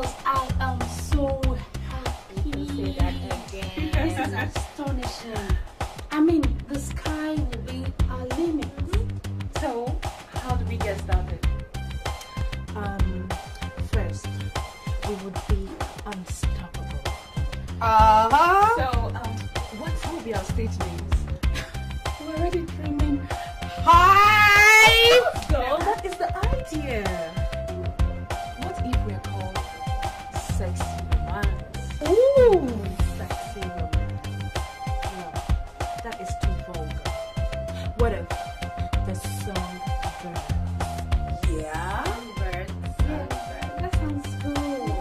girls, I am so happy. You can say that again. This is astonishing. I mean, the sky will be our limit. So, how do we get started? First, we would be unstoppable. So, what will be our stage names? We're already dreaming. Hi! So, what is the idea? What if we're called Sexy Romance? Ooh! Sexy Romance. No, that is too vulgar. What if the song Birds? Yeah? Birds. That sounds cool.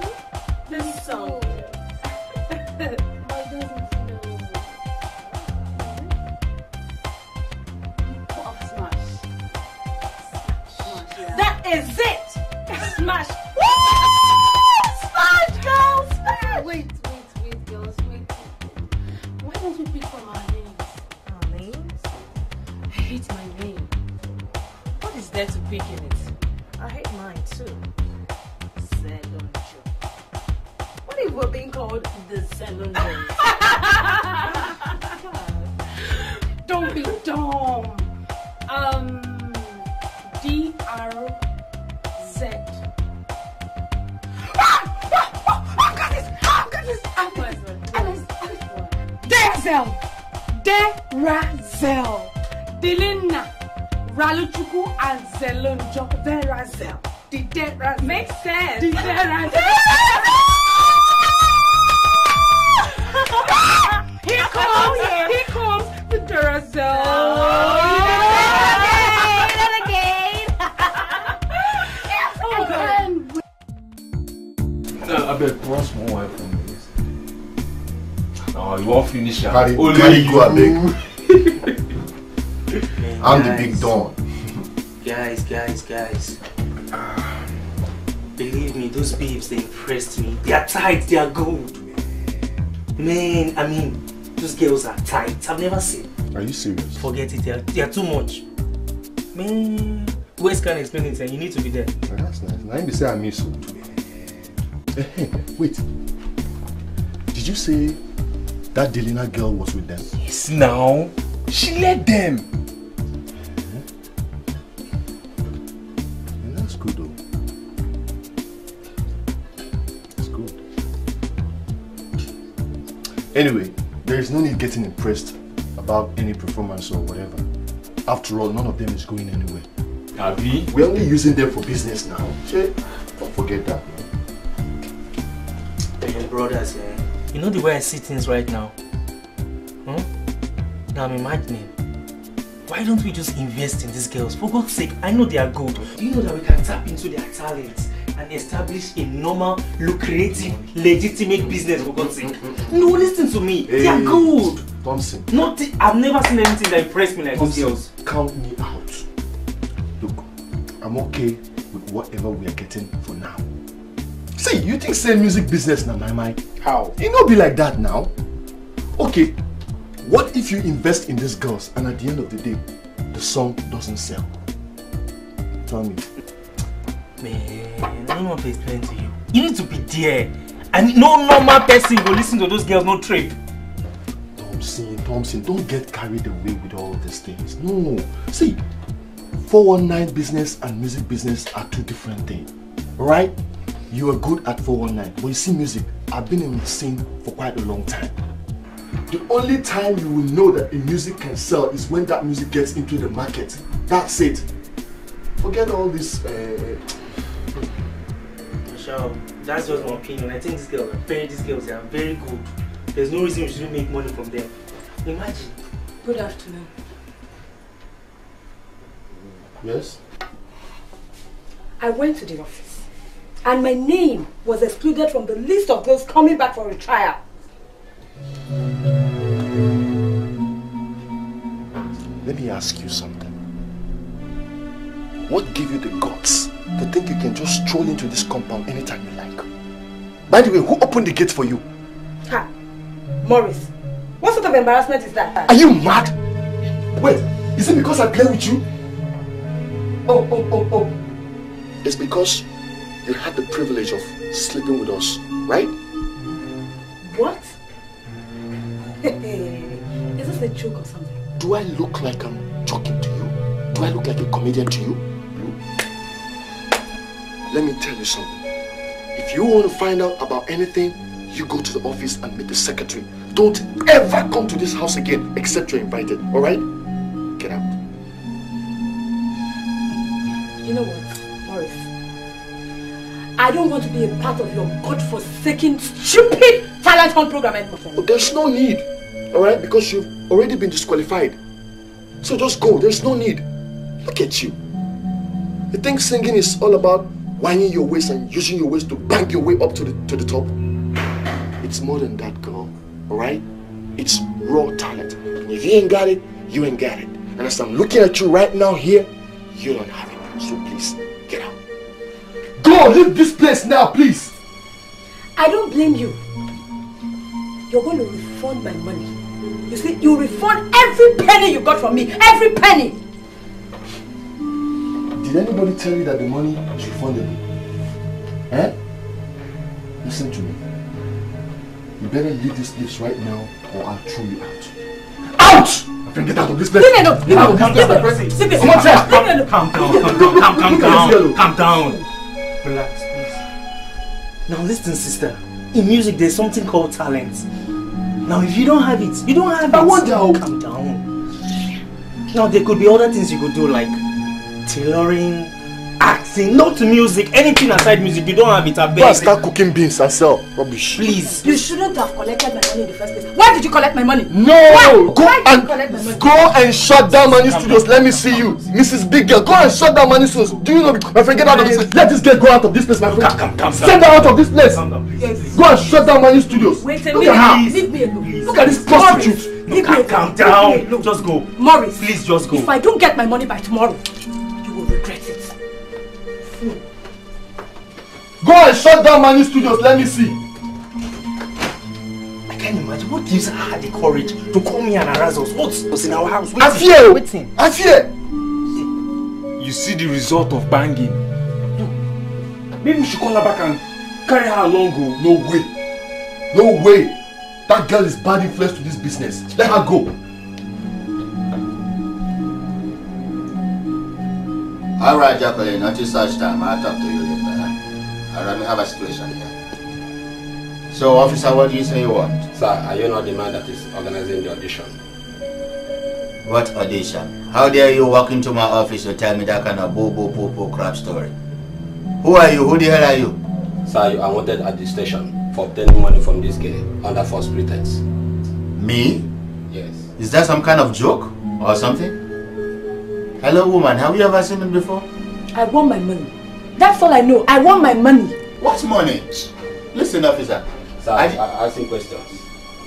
The song. Why doesn't she know? Put off Smash. Smash. Yeah. That is it! Smash. To pick in it. I hate mine too. Salon Show. What if we're being called the Salon Show? Don't be dumb. DRZ. I got this. Darazel. Delina. Raluchuku and Zelonjo, Darazel. The Darazel. Makes sense. The Darazel. Here comes, the Darazel. You did it again. I bet once more I from this. Oh, you all finish it. Only you. I'm guys, the big don. Guys. Believe me, those babes, they impressed me. They are tight, they are gold. Man, I mean, those girls are tight. I've never seen. Are you serious? Forget it, they are too much. Man, West can't explain it, and you need to be there. That's nice. Now you say I miss you. Wait. Did you say that Delina girl was with them? Yes, now. She led them. That's good. Anyway, there is no need getting impressed about any performance or whatever. After all, none of them is going anywhere. Abi, we're only using them for business now. Don't forget that. Hey, brothers, you know the way I see things right now? Huh? I'm imagining. Why don't we just invest in these girls? For God's sake, I know they are good. Do you know that we can tap into their talents and establish a normal, lucrative, legitimate business, for God's sake? No, listen to me. Hey, they are good. Thompson. I've never seen anything that impressed me like these girls. Count me out. Look, I'm okay with whatever we are getting for now. See, you think same music business now, my mind? How? It not be like that now. Okay. What if you invest in these girls and at the end of the day, the song doesn't sell? Tell me. Man, I don't want to explain to you. You need to be there. And no normal person will listen to those girls, no trip. Thompson, don't get carried away with all these things. No. See, 419 business and music business are two different things. Alright? You are good at 419, but you see music. I've been in the scene for quite a long time. The only time you will know that a music can sell is when that music gets into the market. That's it. Forget all this. Michelle, that's just my opinion. I think these girls are very good. There's no reason we shouldn't make money from them. Imagine. Good afternoon. Yes? I went to the office and my name was excluded from the list of those coming back for a trial. Let me ask you something. What gave you the guts to think you can just stroll into this compound anytime you like? By the way, who opened the gate for you? Ha! Morris, what sort of embarrassment is that? Are you mad? Wait, is it because I play with you? Oh. It's because you had the privilege of sleeping with us, right? What? Is this a joke or something? Do I look like I'm joking to you? Do I look like a comedian to you? Let me tell you something. If you want to find out about anything, you go to the office and meet the secretary. Don't ever come to this house again except you're invited, all right? Get out. You know what, Morris? I don't want to be a part of your godforsaken, stupid talent hunt program anymore. Oh, there's no need, all right? Because you've already been disqualified. So just go, there's no need. Look at you. You think singing is all about winding your waist and using your waist to bang your way up to the top? It's more than that, girl, all right? It's raw talent. And if you ain't got it, you ain't got it. And as I'm looking at you right now here, you don't have it. So please, get out. Go, leave this place now, please. I don't blame you. You're going to refund my money. You see, you refund every penny you got from me. Every penny. Did anybody tell you that the money is refundable? Eh? Listen to me. You better leave this place right now or I'll throw you out. Out! I can get out of this place. No, no, no. Come down. Calm down. Relax, please. Now listen, sister. In music, there's something called talent. Now, if you don't have it, you don't have it. I wonder. Calm down. Now, there could be other things you could do, like tailoring, acting, not music, anything aside music. You don't have it. I beg. Start cooking beans and sell rubbish. Please. You shouldn't have collected my money in the first place. Why did you collect my money? No. Why? Go and shut down Manny Studios. Let me see you, Mrs. Big Girl. Go and shut down Manny Studios. Do you know me? My friend, get out of this place. Let this girl go out of this place, my friend. Come. Send her out of this place. Yes. Go and shut down Manny Studios. Wait a minute. Leave me alone. Look at this prostitute. No, calm down. Just go. Morris. Please just go. If I don't get my money by tomorrow, regret it. Go and shut down Manny Studios, let me see. I can't imagine what gives her the courage to call me and harass us. What's in our house? Waiting. Afia! You see the result of banging. No. Maybe we should call her back and carry her along. No way. No way. That girl is bad influence to this business. Let her go. All right, Jacqueline, until such time, I'll talk to you later. I have a situation here. So, officer, what do you say you want? Sir, are you not the man that is organizing the audition? What audition? How dare you walk into my office to tell me that kind of boo-boo-poo-poo crap story? Who are you? Who the hell are you? Sir, you are wanted at the station for obtaining money from this girl under false pretense. Me? Yes. Is that some kind of joke or something? Hello, woman. Have you ever seen it before? I want my money. That's all I know. I want my money. What money? Listen, officer. Sir, I'm asking questions.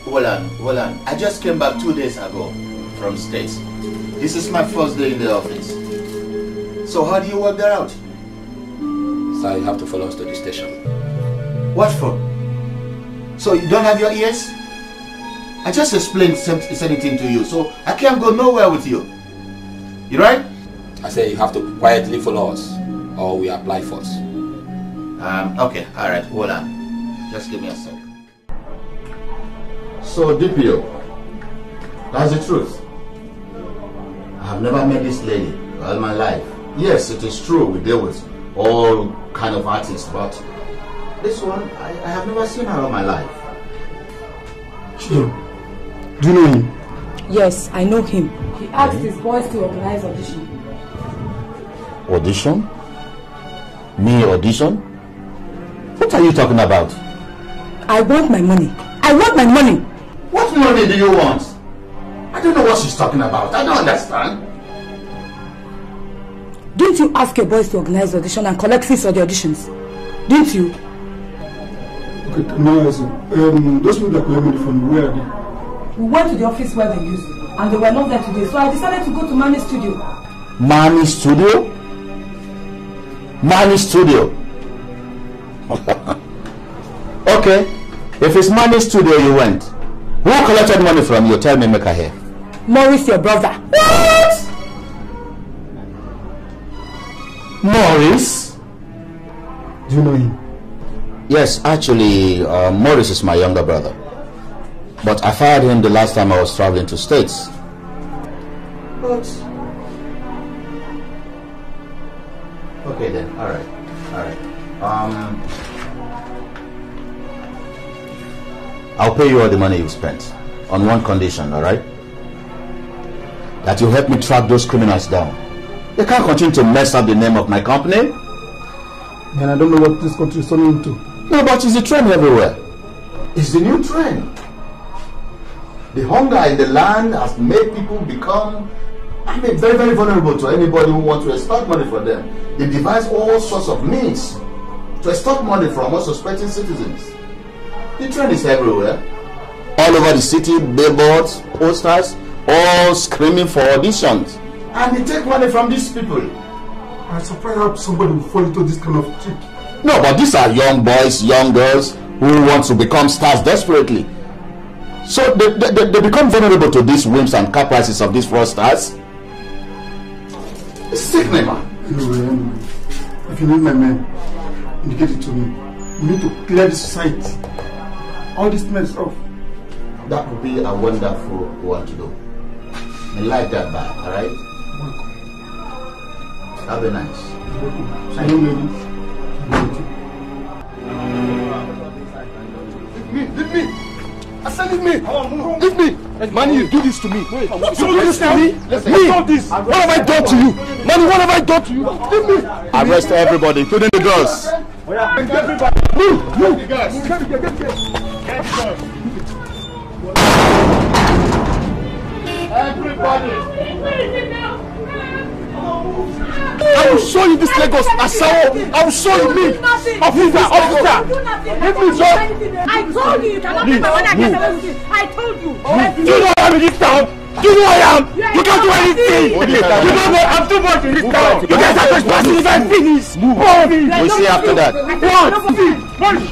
Hold on. I just came back 2 days ago from States. This is my first day in the office. So how do you work that out? Sir, you have to follow us to the station. What for? So you don't have your ears? I just explained anything to you, so I can't go nowhere with you. You right? I say you have to quietly follow us or we apply first. Okay, alright, hold on. Just give me a sec. So DPO, that's the truth. I have never met this lady all my life. Yes, it is true, we deal with all kind of artists, but this one, I have never seen her all my life. Chido, do you know him? Yes, I know him. He asked his boys to organize audition. Audition? Me audition? What are you talking about? I want my money. I want my money. What money do you want? I don't know what she's talking about. I don't understand. Didn't you ask your boys to organize audition and collect fees for the auditions? Didn't you? Okay, no, listen. Those people that were from where are they? We went to the office where they used, and they were not there today, so I decided to go to Manny Studio. Manny Studio? Manny Studio? Okay, if it's Manny Studio you went, who collected money from you? Tell me, make her here. Morris, your brother. What? Morris? Do you know him? Yes, actually, Morris is my younger brother. But I fired him the last time I was traveling to States. But... okay then, alright, alright. I'll pay you all the money you've spent. On one condition, alright? That you help me track those criminals down. They can't continue to mess up the name of my company. Then I don't know what this country is turning into. No, but it's a trend everywhere. It's the new trend. The hunger in the land has made people become, I mean, very, very vulnerable to anybody who wants to extort money from them. They devise all sorts of means to extort money from unsuspecting citizens. The trend is everywhere. All over the city, billboards, posters, all screaming for auditions. And they take money from these people. I'm surprised how somebody will fall into this kind of trick. No, but these are young boys, young girls who want to become stars desperately. So they become vulnerable to these whims and caprices of these fraudsters. It's sickening, man. Anyway, if you need my man, indicate it to me. We need to clear the society. All this mess off. That would be a wonderful one to do. I like that bag, alright? That'll be nice. Thank you. Leave me! I said leave me! Leave me! Manny, you do this to me! What you do this to me? Me! What have I done to you? Manny, what have I done to you? Leave me! Arrest everybody, including the girls! Move! Move! Get the girls! Everybody! I will show you this Lagos, Asao! I will show you me! Officer! Let me go! I told you cannot be my one. I told you! Do you know I'm in this town? Do you know I am? You can't do anything! You don't know I'm too much in this town! You guys are just passing if I finish! Move! We'll see after that! What? See!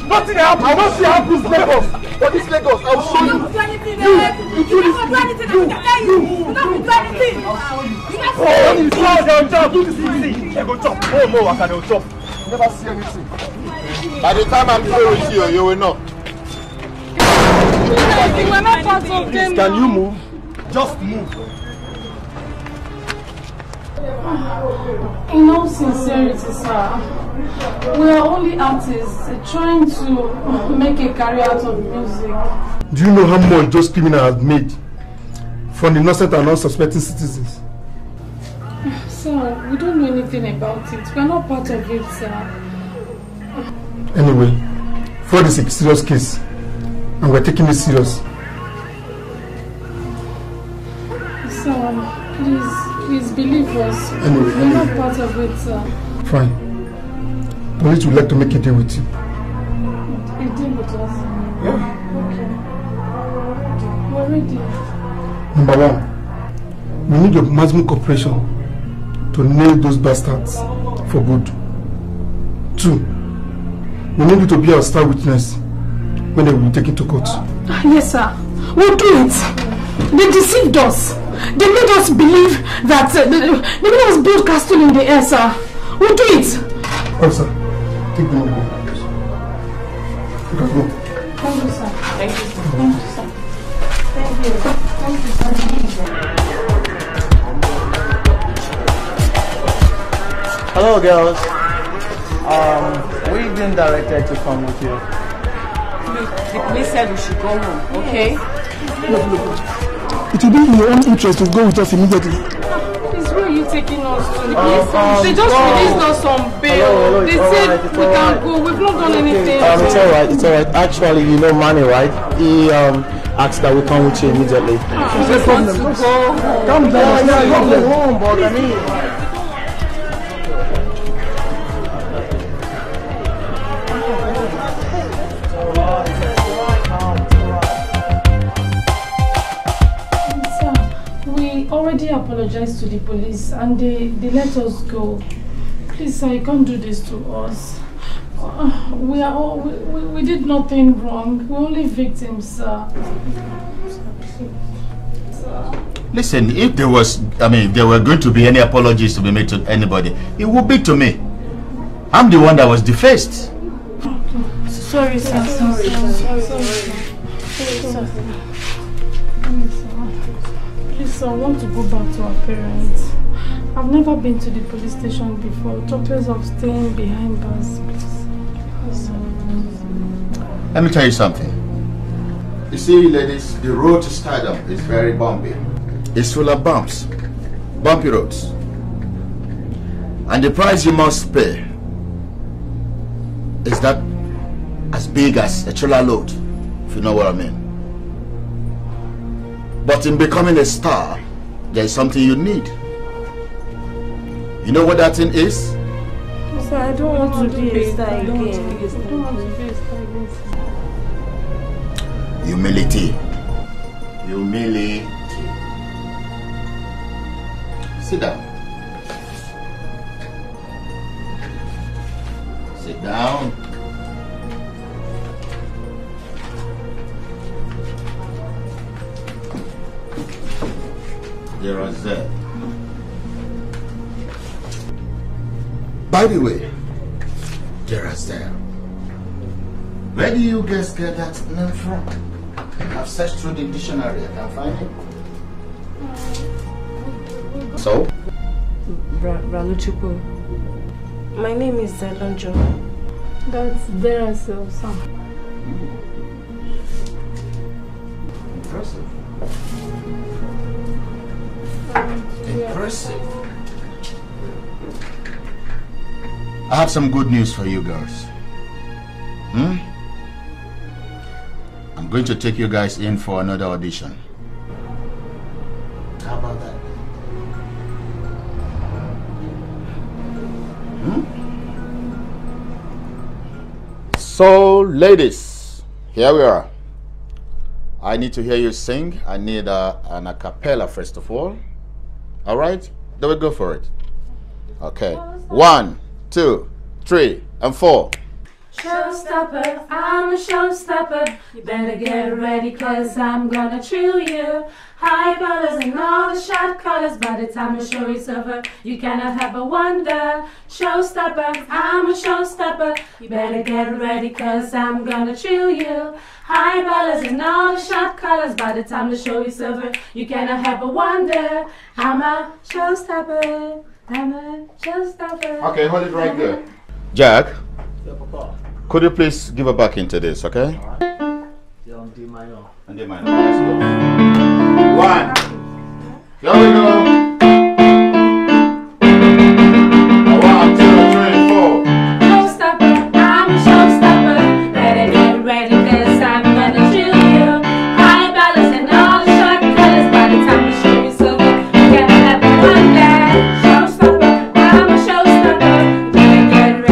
Nothing happens! I won't see how this Lagos! What is Lagos? I will show you! You don't do anything! Oh, I can do this! Never see anything! By the time I'm through with you, you will know! Can you move? Just move. In all sincerity, sir, we are only artists trying to make a career out of music. Do you know how much those criminals have made from the innocent and unsuspecting citizens? Sir, we don't know anything about it. We are not part of it, sir. Anyway, fraud is a serious case, and we are taking it serious. Please believe us. Anyway, we're not part of it, sir. Fine. Police would like to make a deal with you. A deal with us? Yeah. Okay. We're ready. Number 1, we need your maximum cooperation to nail those bastards for good. 2, we need you to be our star witness when they will be taken to court. Yes, sir. We'll do it. They deceived us. They made us believe that they made us build castle in the air, sir. We'll do it. Oh, sir. Take the money. You can go. Thank you, sir. Thank you, sir. Thank you, sir. Thank you. Thank you, sir. Hello, girls. We've been directed to come with you. We said we should go home, okay? Yes. It will be in your own interest to go with us immediately. Please, where are you taking us to? They just released us on bail. Hello, they said right, we can't go. We've not done anything. It's alright, it's alright. Actually, you know Manny, right? He asked that we come with you immediately. There's no problem. Come down. Go home, but I mean... already apologized to the police and they let us go. Please, sir, you can't do this to us. We did nothing wrong. We're only victims, sir. Listen, if there was, I mean, there were going to be any apologies to be made to anybody, it would be to me. I'm the one that was defaced. Sorry, sir. Sorry, sir. Please, sir, I want to go back to our parents. I've never been to the police station before. Talkers of staying behind bars, please. Let me tell you something. You see, ladies, the road to stardom is very bumpy. It's full of bumps, bumpy roads. And the price you must pay is that as big as a trailer load, if you know what I mean. But in becoming a star, there is something you need. You know what that thing is? Sir, I don't want to be a star again. I don't want to be a star again. Humility. Humility. Sit down. Sit down. Darazel. By the way, Darazel, where do you guys get that name from? I've searched through the dictionary, I can't find it. So? Raluchuku. My name is Zelonjo. That's Darazel, sir. Impressive. Impressive. I have some good news for you girls. I'm going to take you guys in for another audition. How about that? So, ladies, here we are. I need to hear you sing. I need an a cappella first of all. All right? Then we go for it. Okay. 1, 2, 3, and 4. Showstopper, I'm a showstopper. You better get ready, cause I'm gonna thrill you. High ballers and all the shot callers. By the time the show is over, you cannot have a wonder. Showstopper, I'm a showstopper. You better get ready, cause I'm gonna thrill you. High ballers and all the shot callers. By the time the show is over, you cannot have a wonder. I'm a showstopper. I'm a showstopper. Okay, hold it right there. Jack. Yeah, Papa. Could you please give her back into this, okay? Alright. Yeah, on D minor. On D minor. Let's go. 1. Here we go. 1, 2, 3, 4. Showstopper, I'm a showstopper. Better get ready, cause I'm gonna shoot you. High balance and all the short colors. By the time the show is over, you gotta have a one day. Showstopper,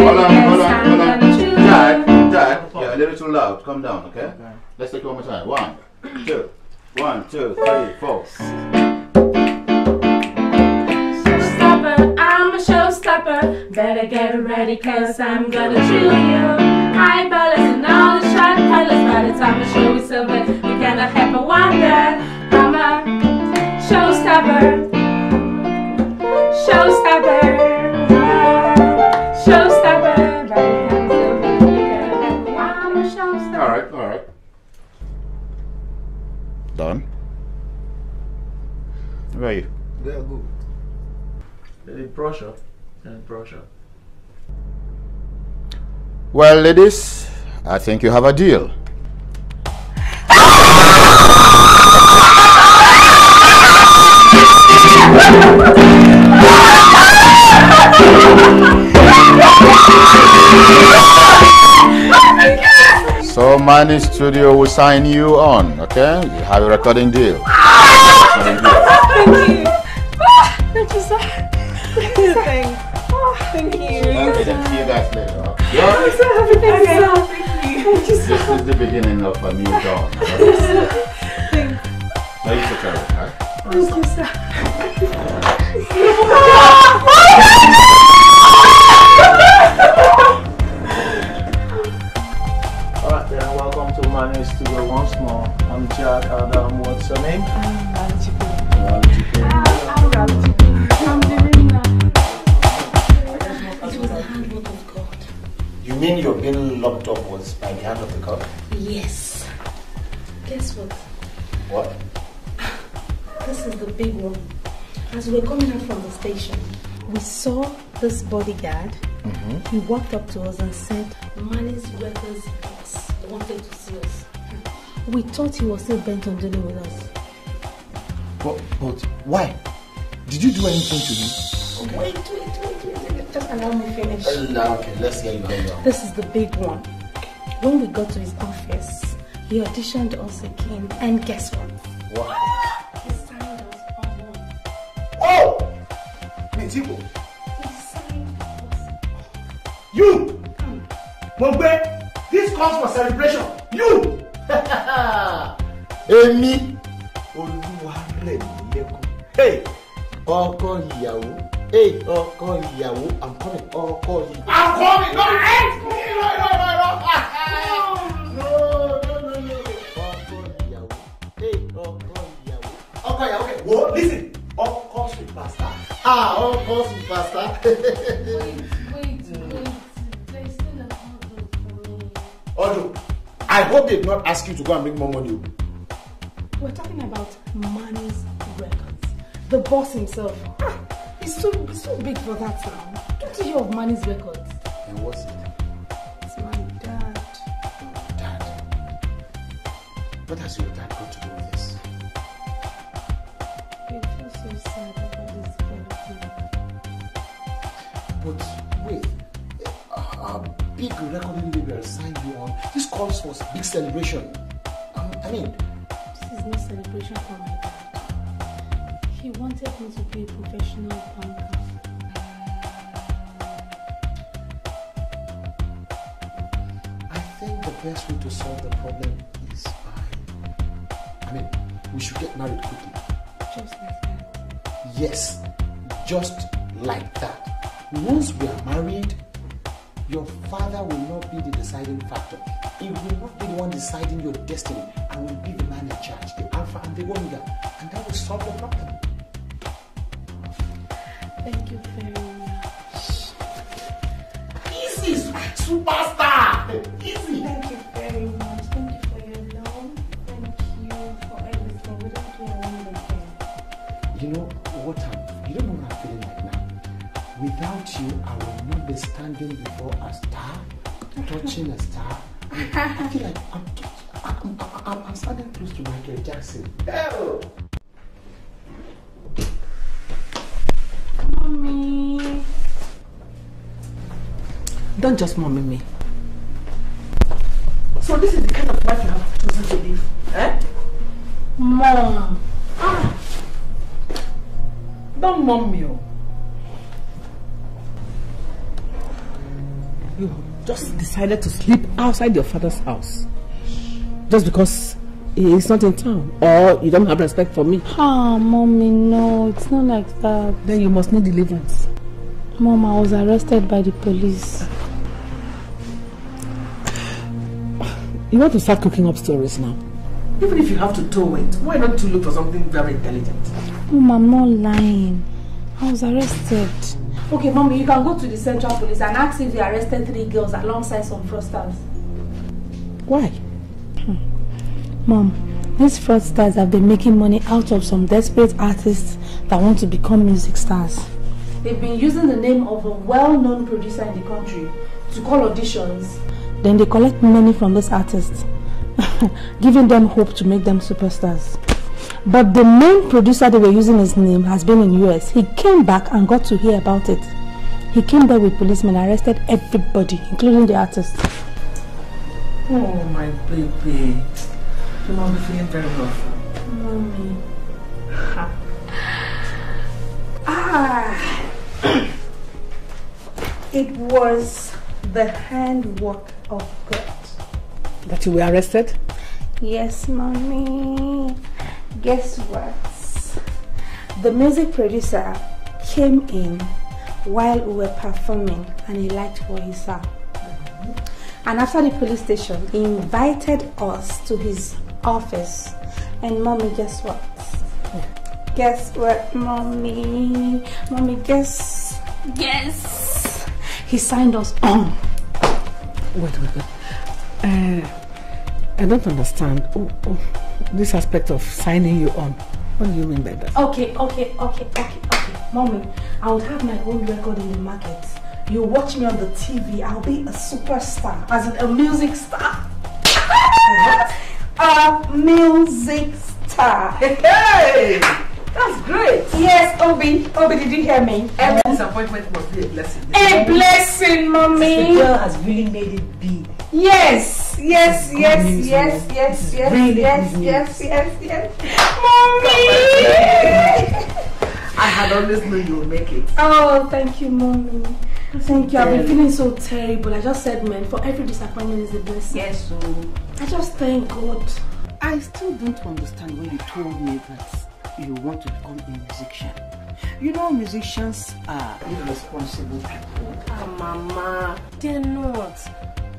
I'm a showstopper. Better get ready, cause I'm a little too loud. Come down, okay? Okay. Let's take it one more time. 1, 2, 1, 2, 3, 4. Showstopper, I'm a showstopper. Better get ready, cause I'm gonna chill you. High ballers and all the shot colors. By the time the show is over, you cannot have a wonder. I'm a showstopper. Showstopper. Showstopper. All right. Done. Where are you? They are good. They're in Prussia. Well, ladies, I think you have a deal. So Manny Studio will sign you on, okay? You have a recording deal. Thank you. Thank you, sir. Thank you. See you guys later. Okay? I'm so happy. Thank you. Thank you, sir. This is the beginning of a new dawn. Thank you, sir. Manny Studio once more. I'm Jack and what's your name? I'm Ralchi. I'm the winner. It was a handful of God. you of being locked up was by the hand of the cop? Yes. Guess what? What? This is the big one. As we were coming out from the station, we saw this bodyguard. Mm-hmm. He walked up to us and said, Manny's Records wanted to see us. We thought he was still bent on dealing with us. But why? Did you do anything to him? Okay. Wait. Just allow me finish. Okay, let's get it down. This is the big one. When we got to his office, he auditioned us again, and guess what? What? He signed us on one. Oh! Mitibo. He signed us. You! Mongbe, this calls for celebration. You! Amy! Hey! I'm coming. No, hey! No. Okay. Whoa, listen. Oko superstar. Ah, Oko superstar. Wait. They still have Odo, I hope they did not ask you to go and make more money. We're talking about Manny's Records. The boss himself. It's too big for that now. Don't you hear of Manny's Records? And what's it? It's my dad. Dad? What has your dad got to do with this? I feel so sad about this kind of thing. But wait, a big recording label signed you on. This calls for big celebration. This is no celebration for my dad. He wanted me to be a professional banker. I think the best way to solve the problem is by... we should get married quickly. Just like that? Yes, just like that. Once we are married, your father will not be the deciding factor. He will not be the one deciding your destiny, and will be the man in charge, the alpha and the omega, and that will solve the problem. Thank you very much. Easy, superstar! Easy! Thank you very much. Thank you for your love. Thank you for everything. We don't do anything again. You know what I'm... You don't know what I'm feeling like now. Without you, I will not be standing before a star, touching a star. I feel like I'm standing close to Michael Jackson. Oh. Mommy. Don't just mommy me. So this is the kind of life you have chosen to live, eh? Mom. Don't mom me. You just decided to sleep outside your father's house. Just because he's not in town, or you don't have respect for me. Ah, Mommy, no, it's not like that. Then you must need deliverance. Mom, I was arrested by the police. You want to start cooking up stories now? Even if you have to tow it, why not to look for something very intelligent? Mom, I'm not lying. I was arrested. Okay, Mommy, you can go to the Central Police and ask if they arrested 3 girls alongside some fraudsters. Why? Mom, these fraudsters have been making money out of some desperate artists that want to become music stars. They've been using the name of a well-known producer in the country to call auditions. Then they collect money from these artists, giving them hope to make them superstars. But the main producer they were using his name has been in the US. He came back and got to hear about it. He came back with policemen, arrested everybody, including the artists. Oh, my baby. You must be feeling very well. Mommy. It was the handwork of God. That you were arrested? Yes, Mommy. Guess what? The music producer came in while we were performing and he liked what he saw. And after the police station, he invited us to his office. And Mommy, guess what? Yeah. Guess what, Mommy? Mommy, guess. Yes! He signed us on. Wait. I don't understand. This aspect of signing you on. What do you mean by that? Okay. Mommy, I would have my own record in the market. You watch me on the TV, I'll be a superstar. As in a music star. What? A music star. Hey! That's great. Yes, Obi, did you hear me? Every disappointment must be a blessing. A blessing, Mommy. The girl has really made it big. Yes. Mommy! I had always known you would make it. Oh, thank you, Mommy. Thank you. I've been feeling so terrible. I just said, man, for every disappointment is a blessing. Yes, so. I just thank God. I still don't understand when you told me that you want to become a musician. You know, musicians are irresponsible people. Ah, oh, Mama. They're not.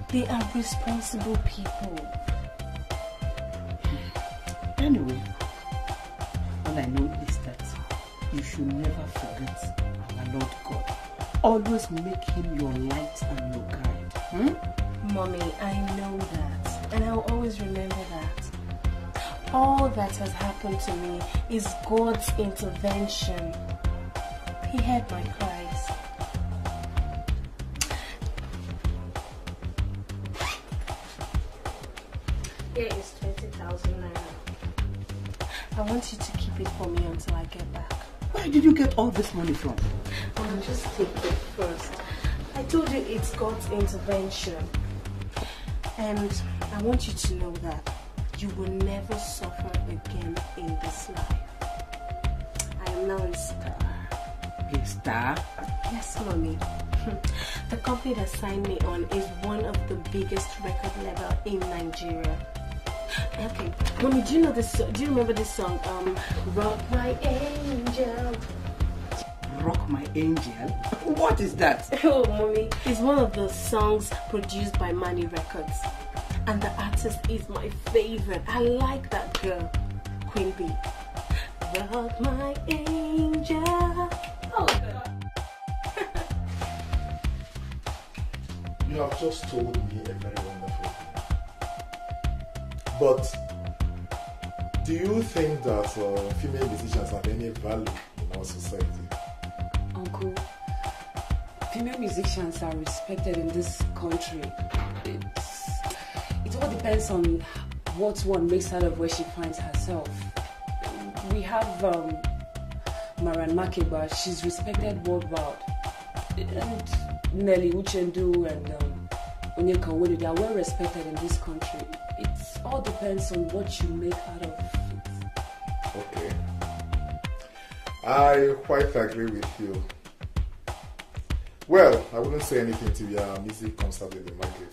They are responsible people. Anyway, all I know is that you should never forget our Lord God. Always make him your light and your guide. Mommy, I know that. And I will always remember that. All that has happened to me is God's intervention. He heard my cries. Here is 20,000 naira. I want you to keep it for me until I get back. Where did you get all this money from? I'll just take it first. I told you it's God's intervention. And I want you to know that you will never suffer again in this life. I am now a star. A star? Yes, Mommy. The company that signed me on is one of the biggest record label in Nigeria. Okay, Mommy, do you know this? Do you remember this song? Rock My Angel. Rock My Angel? What is that? Oh, Mommy, it's one of the songs produced by Manny Records, and the artist is my favorite. I like that girl, Queen Bee. Rock My Angel. Oh God. You have just told me a very wonderful thing. But do you think that female musicians have any value in our society? Uncle, female musicians are respected in this country. It all depends on what one makes out of where she finds herself. We have Miriam Makeba, she's respected worldwide. And Nelly Uchendu and Onyeka Onwenu, they are well respected in this country. It all depends on what you make out of it. Okay. I quite agree with you. Well, I wouldn't say anything to your music concert in the market.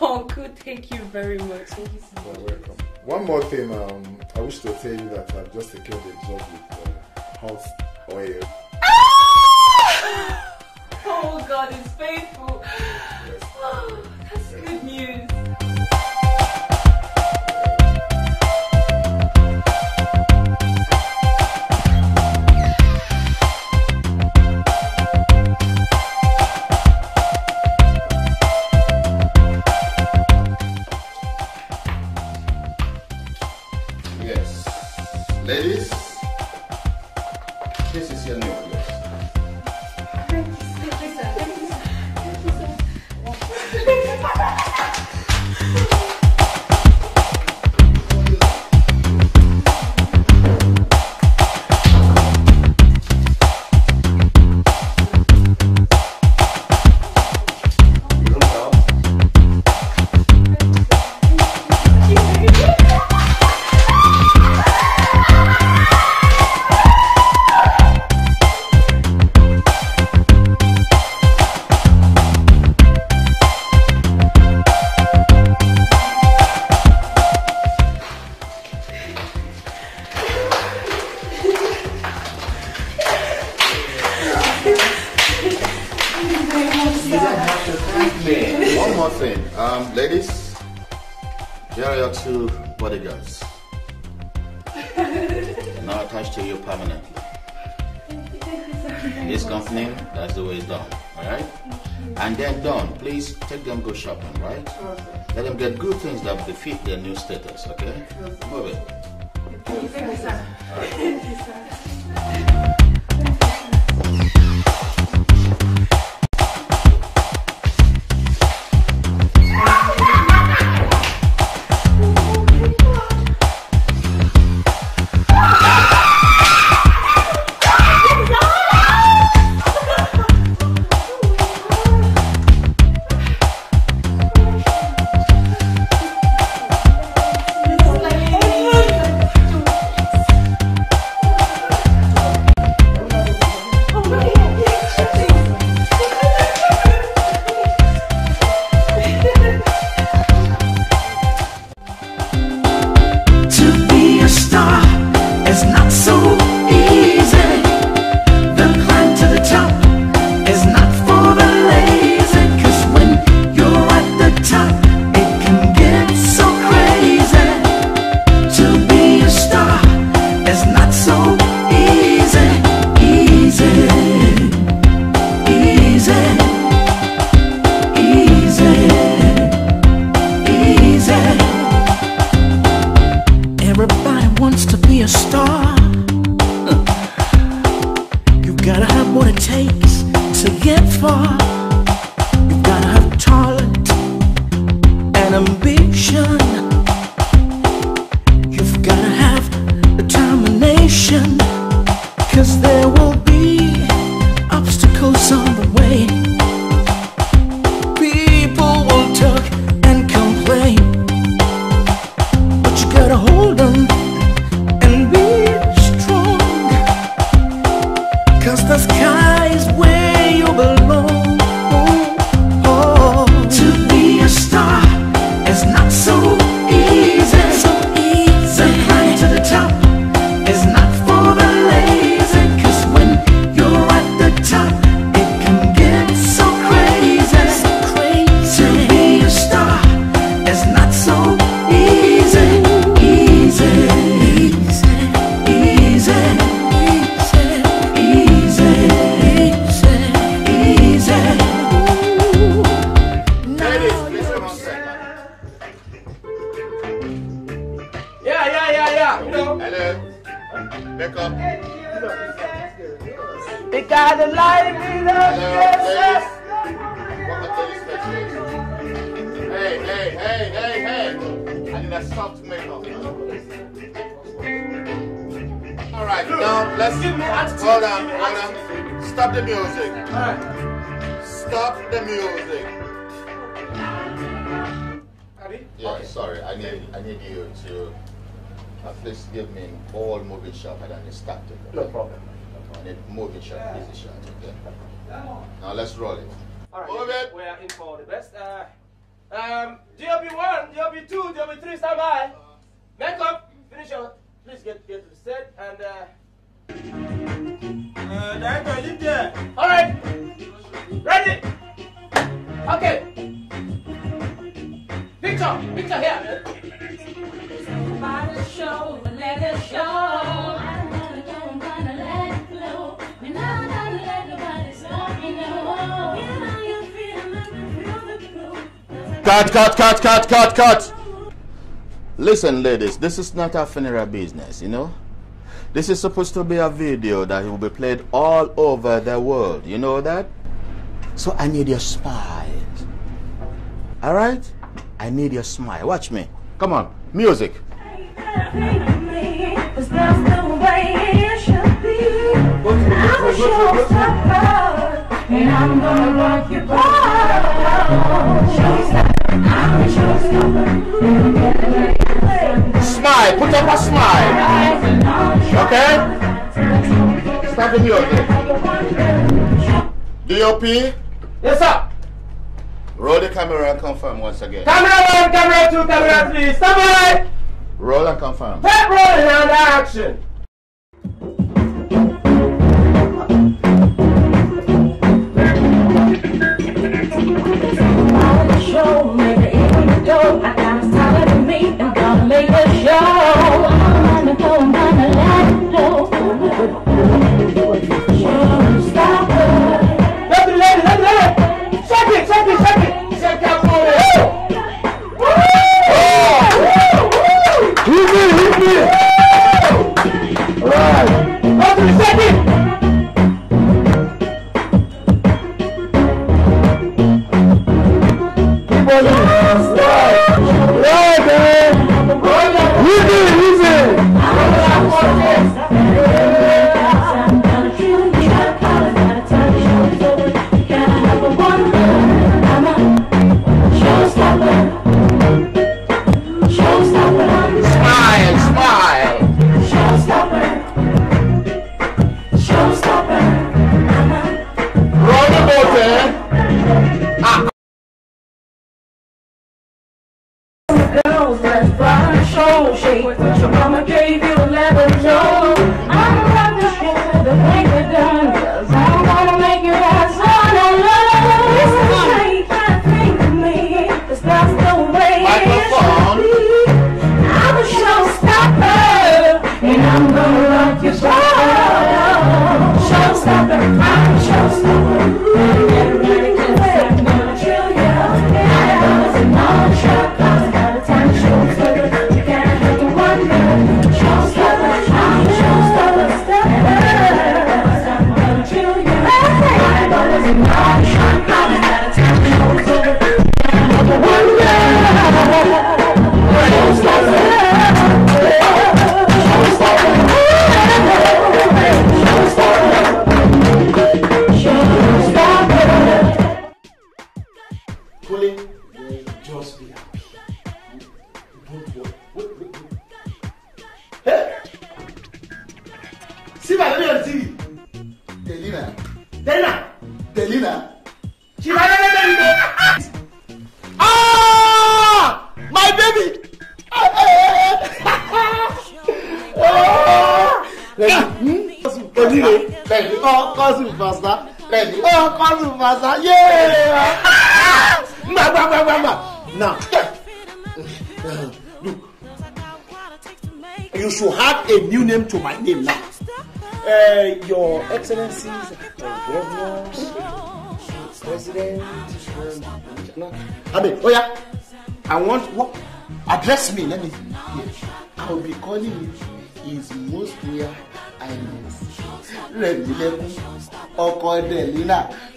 Uncle, thank you very much. Thank you so much. You're welcome. One more thing, I wish to tell you that I've just secured a job with house oil. Oh, God is faithful. Yes. Oh, that's good news. Company, that's the way it's done. All right. and they're done, please take them go shopping, right? Okay. Let them get good things that befit their new status, okay? Okay. Move it. Thank you, thank you, sir. All right. Thank you, sir. Cut. Listen, ladies, this is not our funeral business, you know. This is supposed to be a video that will be played all over the world, you know that? So I need your smile. Alright? I need your smile. Watch me. Come on. Music. Smile, put up a smile. Okay? Start the music. DOP? Yes, sir. Roll the camera and confirm once again. Camera 1, camera 2, camera 3. Somebody! Roll and confirm. Head rolling and action. Show me the evening dough. I got a salad to meet. I'm gonna make a show. I'm gonna go and gonna let it go. Show me stop it. Let me let it. Shut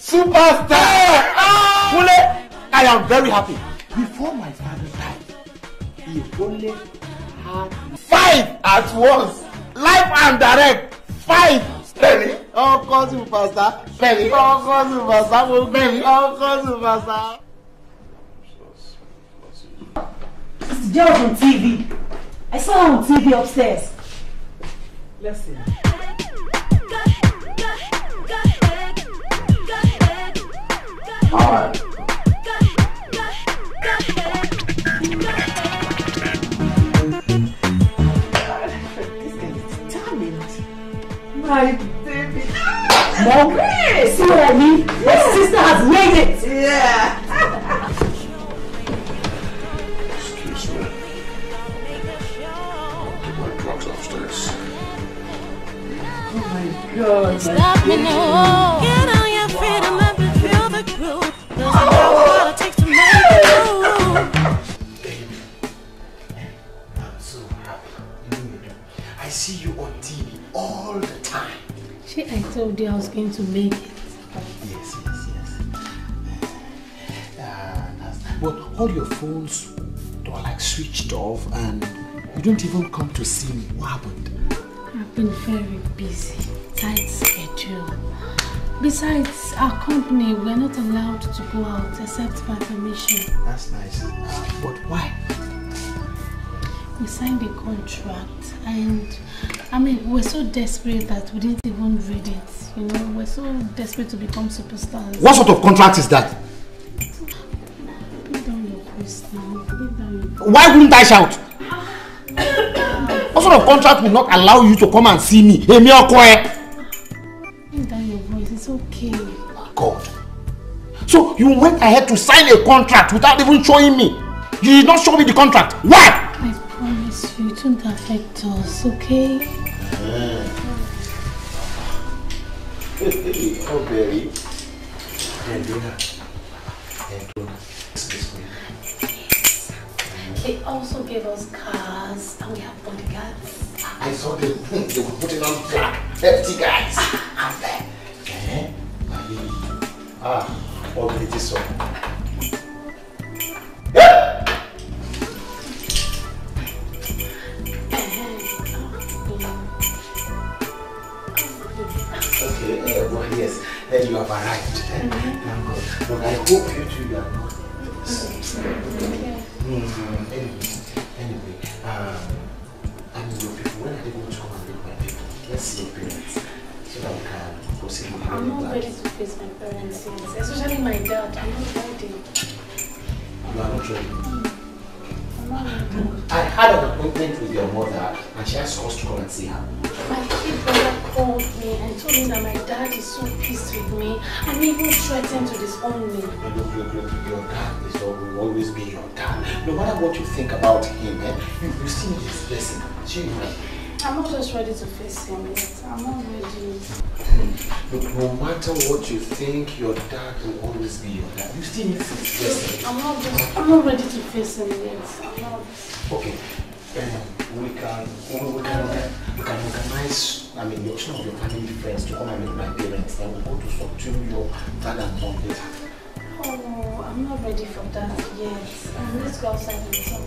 Superstar! Kule, I am very happy. Before my father died, he only had 5 at once. Live and direct. 5. Penny. Oh, God, superstar. Penny. Oh, God, superstar. Penny. Oh, God, superstar. It's the girl on TV. I saw her on TV upstairs. Let's see. Alright. This girl is determined. My baby. Mom, see what I mean? Yeah. My sister has made it. Yeah. Excuse me. I'll take my drugs upstairs. Oh my God. Stop me now. Get on your feet and my oh. Baby, I'm so happy. I see you on TV all the time. She, I told you I was going to make it. Yes, yes, yes. But all your phones are like switched off, and you don't even come to see me. What happened? I've been very busy, tight schedule. Besides, our company, we're not allowed to go out except by permission. That's nice. But why? We signed a contract and, I mean, we're so desperate that we didn't even read it. You know, we're so desperate to become superstars. What sort of contract is that? Put down your voice now. Put down your voice. Why wouldn't I shout? What sort of contract will not allow you to come and see me? Hey, me or quiet. It's okay. God. So you went ahead to sign a contract without even showing me. You did not show me the contract. Why? I promise you, it won't affect us, okay? Oh, baby. They also gave us cars and we have bodyguards. I saw them. They were putting on black, hefty guys. I'm there. Ah, what is this one? have arrived. But I hope you two are not with us. Anyway, I'm your people. When are they going to come and meet my people? Let's see your parents. So that we can proceed with I'm not ready to face my parents, yes. Especially my dad. I'm not ready. You are not ready? I'm not ready. I had an appointment with your mother and she asked us to come and see her. My kid brother called me and told me that my dad is so pissed with me and even threatened to disown me. Look, your dad will always be your dad. No matter what you think about him, you see his blessing. I'm not just ready to face him yet. I'm not ready. Look, no matter what you think, your dad will always be your dad. You still need his blessing. I'm not ready to face him yet. I'm not. Okay. We can organize, some of your family friends to come and meet my parents. I will go to talk to your dad and mom later. Oh, I'm not ready for that yet. Let's go outside and talk.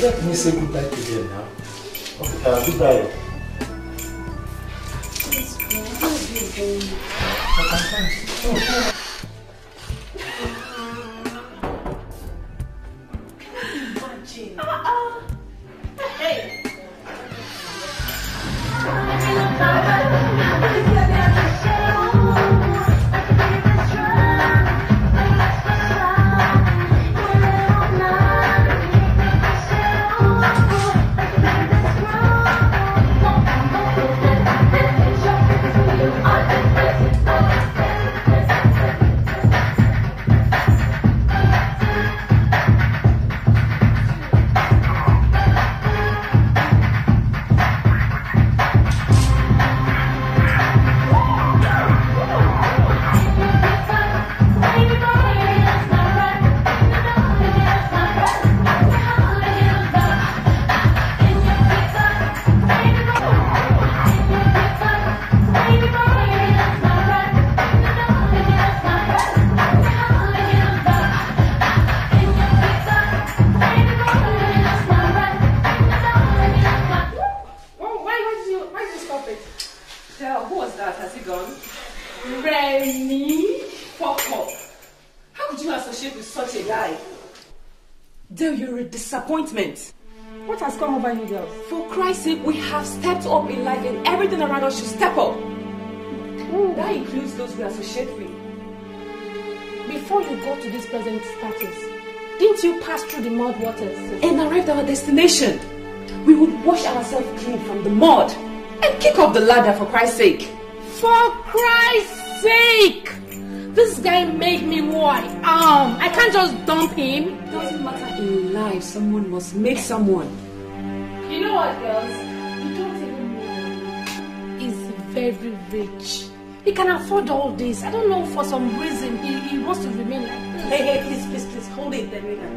Let me say goodbye to them now. Okay, goodbye. Let's go. How are you doing? Disappointment. What has come over you girls? For Christ's sake, we have stepped up in life and everything around us should step up. That includes those we associate with. Before you got to this present status, didn't you pass through the mud waters and arrived at our destination? We would wash ourselves clean from the mud and kick up the ladder for Christ's sake. For Christ's sake! This guy made me who I am. I can't just dump him. It doesn't matter in life. Someone must make someone. You know what, girls? You don't even know. He's very rich. He can afford all this. I don't know, for some reason, he wants to remain like this. Hey, please, hold it, Daniela.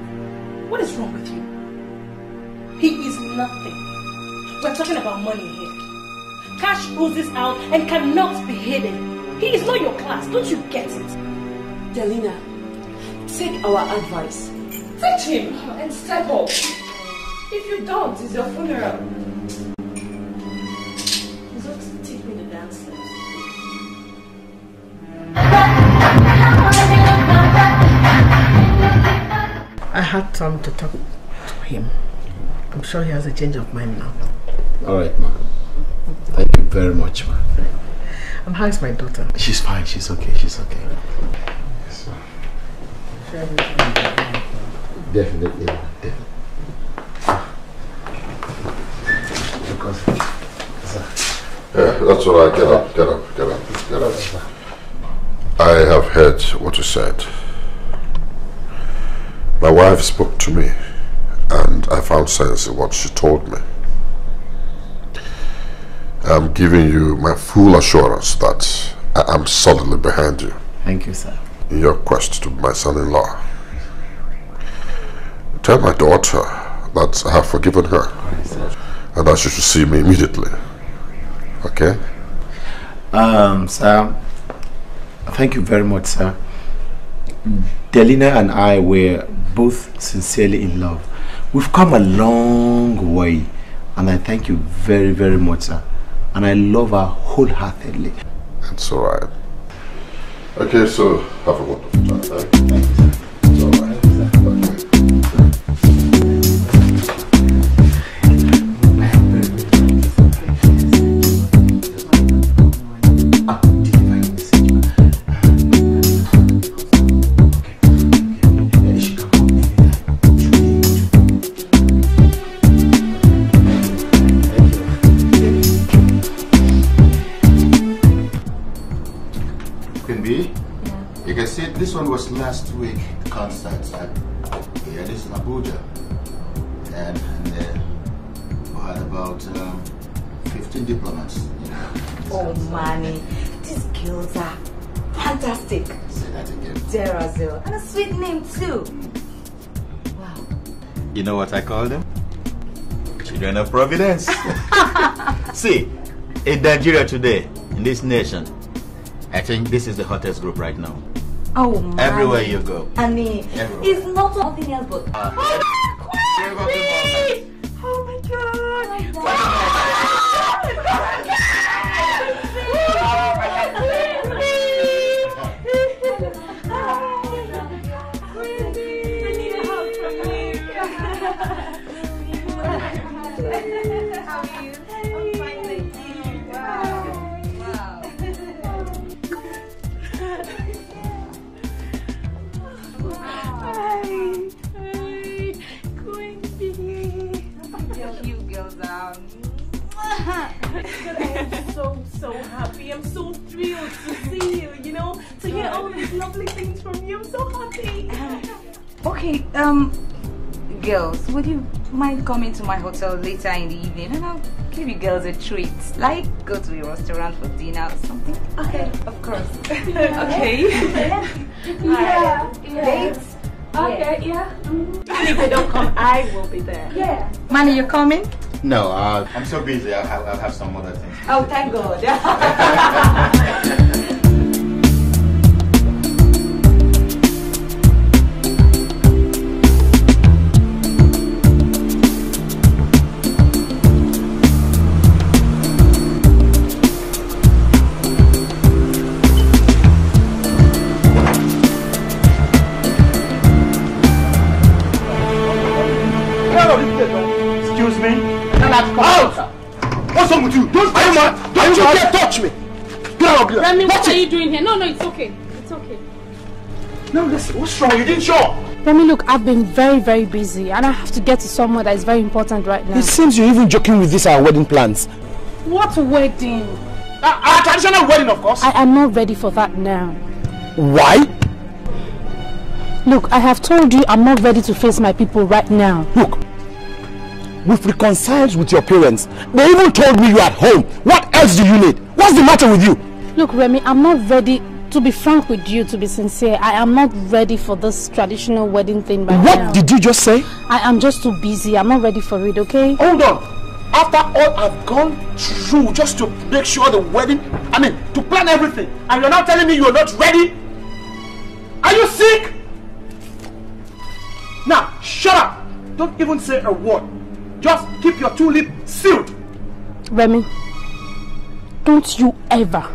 What is wrong with you? He is nothing. We're talking about money here. Cash oozes out and cannot be hidden. He is not your class, don't you get it? Delina, take our advice. Fetch him and step up. If you don't, it's your funeral. He's not to teach me the dance steps. I had time to talk to him. I'm sure he has a change of mind now. Alright, ma'am. Thank you very much, ma'am. And how is my daughter? She's fine, she's okay. Yes, ma'am. Definitely. Because, sir. Yeah, that's all right. Get up. I have heard what you said. My wife spoke to me and I found sense in what she told me. I'm giving you my full assurance that I am solidly behind you. Thank you, sir. In your quest to be my son-in-law. Tell my daughter that I have forgiven her. Yes, and that she should see me immediately. Okay? Sir, thank you very much, sir. Delina and I were both sincerely in love. We've come a long way and I thank you very, very much, sir. and I love her wholeheartedly. That's all right. Okay, so have a wonderful time. Thanks. It's all right. This one was last week, the concert at this in Abuja, and we had about 15 diplomats. You know. Oh, Manny, these girls are fantastic. Say that again. Darazel, and a sweet name too. Wow. You know what I call them? Children of Providence. See, in Nigeria today, in this nation, I think this is the hottest group right now. Oh, man. Everywhere you go. I mean, it's not nothing else but. Oh my God! Oh my God! Queen Bee! I need a hug from you. How are you? I'm fine, thank you. Wow. Hi, Queen Bee. You girls out. I'm so happy. I'm so thrilled to see you. You know, to hear all these lovely things from you. I'm so happy. Okay, girls, would you mind coming to my hotel later in the evening, and I'll give you girls a treat, like go to a restaurant for dinner or something? Okay, of course. Yeah. Okay. Yeah. Dates. Okay, yeah. Mm-hmm. And if they don't come, I will be there. Yeah. Manny, you're coming? No, I'm so busy. I'll have some other things. Oh, thank God. What are you doing here? No, it's okay. It's okay. No, listen, what's wrong? You didn't show up. Remy, look, I've been very, very busy and I have to get to somewhere that is very important right now. It seems you're even joking with this, our wedding plans. What wedding? Our traditional wedding, of course. I am not ready for that now. Why? Look, I have told you I'm not ready to face my people right now. Look, we've reconciled with your parents. They even told me you're at home. What else do you need? What's the matter with you? Look, Remy, I'm not ready, to be frank with you, to be sincere, I am not ready for this traditional wedding thing right now. What did you just say? I am just too busy. I'm not ready for it, okay? Hold on. After all I've gone through just to make sure the wedding, I mean, to plan everything, and you're not telling me you're not ready? Are you sick? Now, shut up. Don't even say a word. Just keep your two lips sealed. Remy, don't you ever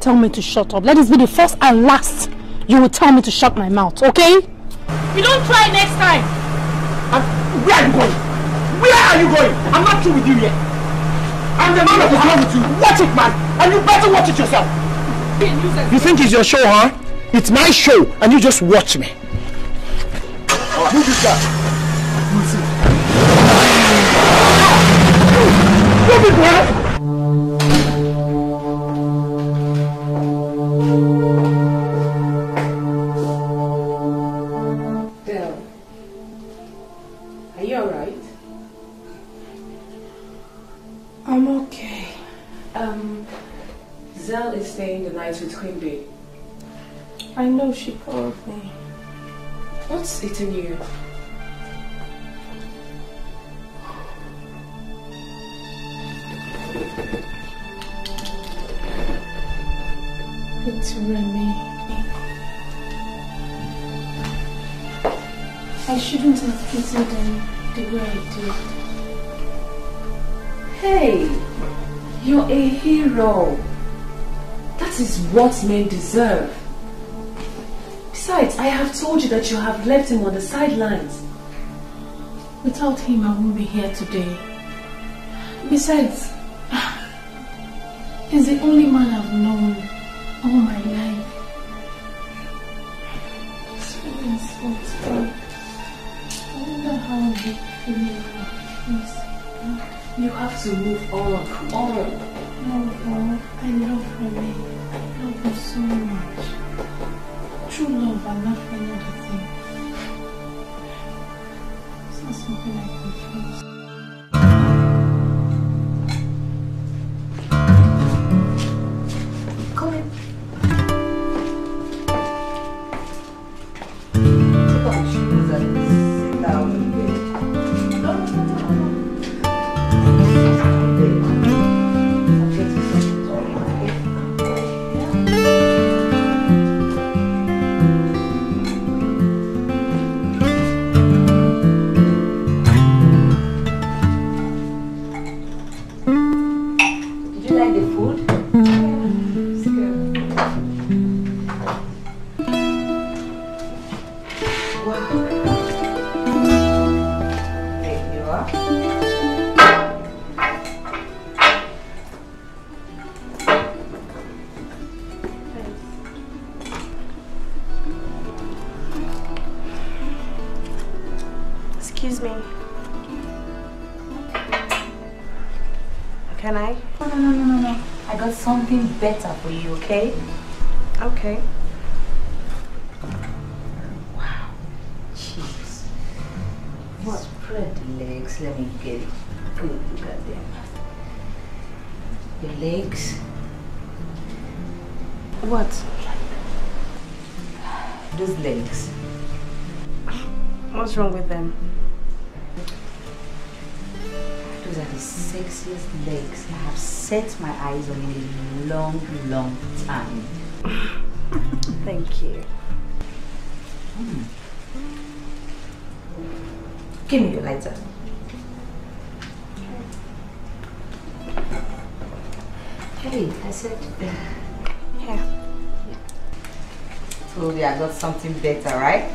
tell me to shut up. Let this be the first and last you will tell me to shut my mouth, okay? You don't try next time. Where are you going? Where are you going? I'm not through with you yet. I'm the man that is wrong with you. Watch it, man. And you better watch it yourself. You think it's your show, huh? It's my show and you just watch me. Oh, who is that? Who's it? Don't be quiet. Staying the night with Queen Bee. I know she called me. What's eating you? It's Remy. I shouldn't have treated them the way I did. Hey! You're a hero. That is what men deserve. Besides, I have told you that you have left him on the sidelines. Without him, I won't be here today. Besides, he's the only man I've known all my life. It's really insulting. I wonder how I'll be feeling. You have to move on. Come on. No, I love Remy. I love her so much. True love and not for another thing. It's not something I can force. Better for you, okay? Okay. Wow. Jeez. What? Spread the legs. Let me get a good look at them. Your legs. What? Those legs. What's wrong with them? Those are the sexiest legs I have set my eyes on in a long, long time. Thank you. Give me your lighter. Hey, I said... Yeah. Told you I got something better, right?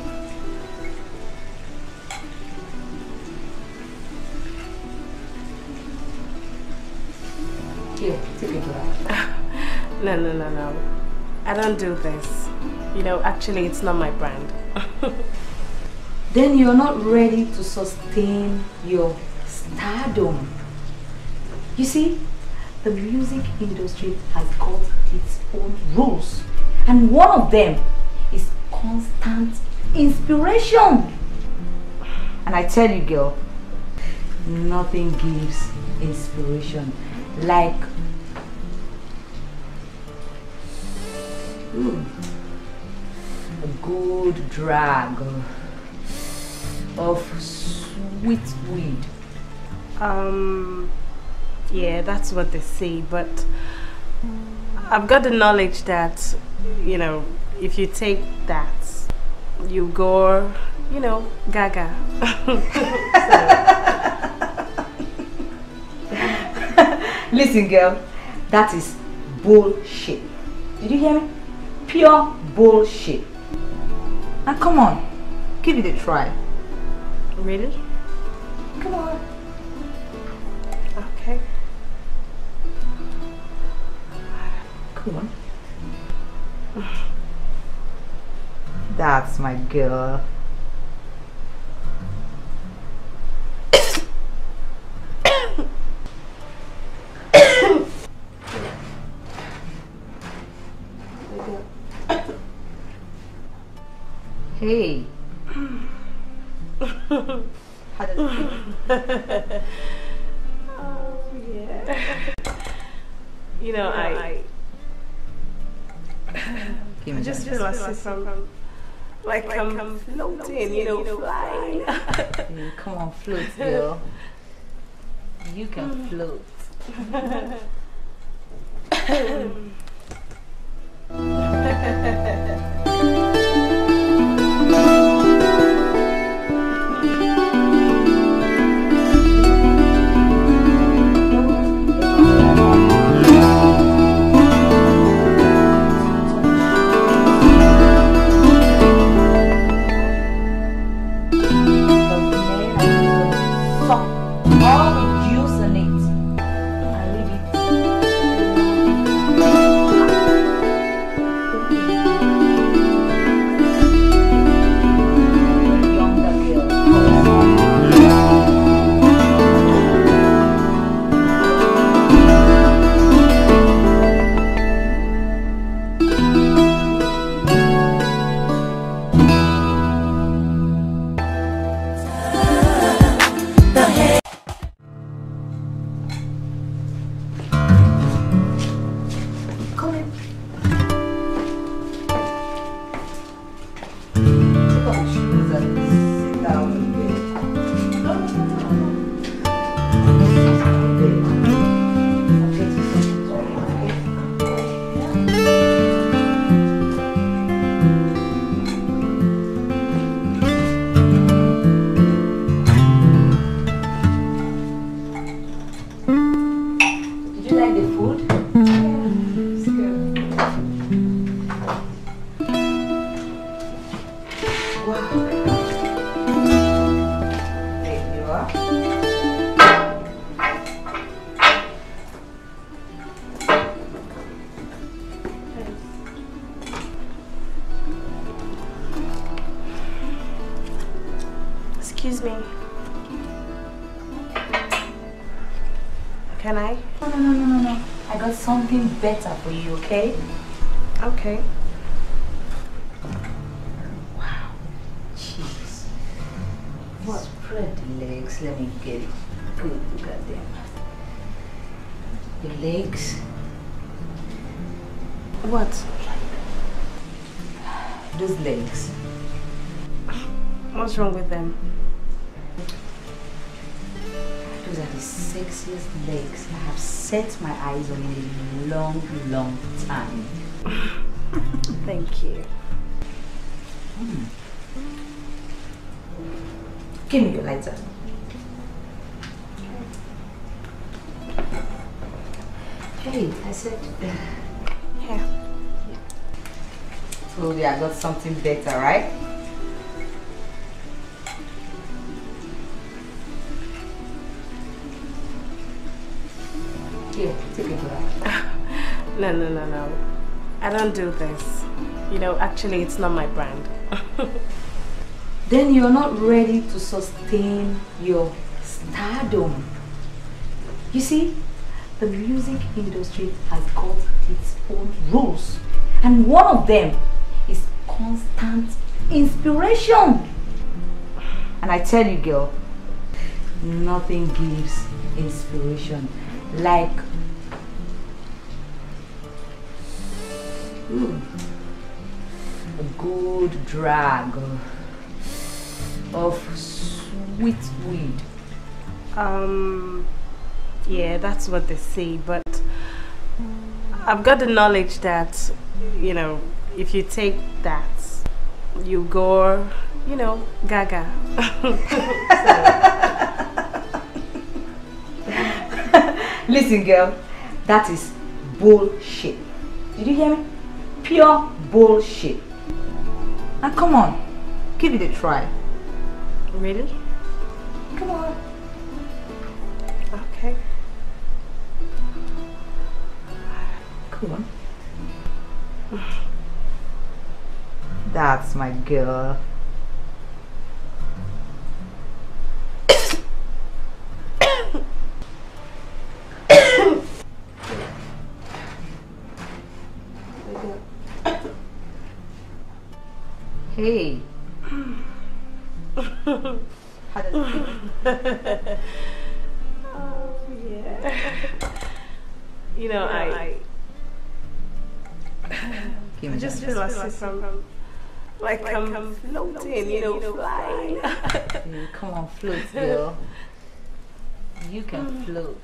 No. I don't do this. You know, actually, it's not my brand. Then you're not ready to sustain your stardom. You see, the music industry has got its own rules. And one of them is constant inspiration. And I tell you, girl, nothing gives inspiration like a good drag of sweet weed. Yeah, that's what they say, but I've got the knowledge that, you know, if you take that, you go, you know, gaga. Listen, girl, that is bullshit. Did you hear me? Pure bullshit. Now come on, give it a try. Really? Come on. Okay. Come on. That's my girl. Hey. How does it feel? Oh, yeah. You know, I just feel like I'm floating, you know, flying. Yeah, come on, float, girl. You can float. Excuse me. Can I? No. I got something better for you, okay? Okay. Wow. Jeez. What? Spread the legs. Let me get a good look at them. The legs. What? Those legs. What's wrong with them? Those are the sexiest legs I have set my eyes on in a long time. Thank you. Give me your lighter. Hey, I said... Yeah. So yeah, I got something better, right? Here, take it back. No. I don't do this. You know, actually, it's not my brand. Then you're not ready to sustain your stardom. You see, the music industry has got its own rules. And one of them is constant inspiration. And I tell you, girl, nothing gives inspiration like a good drag of sweet weed. Yeah, that's what they say, but I've got the knowledge that, you know, if you take that, you go, you know, gaga. Listen, girl, that is bullshit. Did you hear me? Pure bullshit. Now come on, give it a try. Really? Come on. Okay. Come on. That's my girl. Hey. How does it feel? Oh, yeah. You know, I just feel as if I'm like I'm floating, you know, flying. Yeah, come on, float, girl. You can float.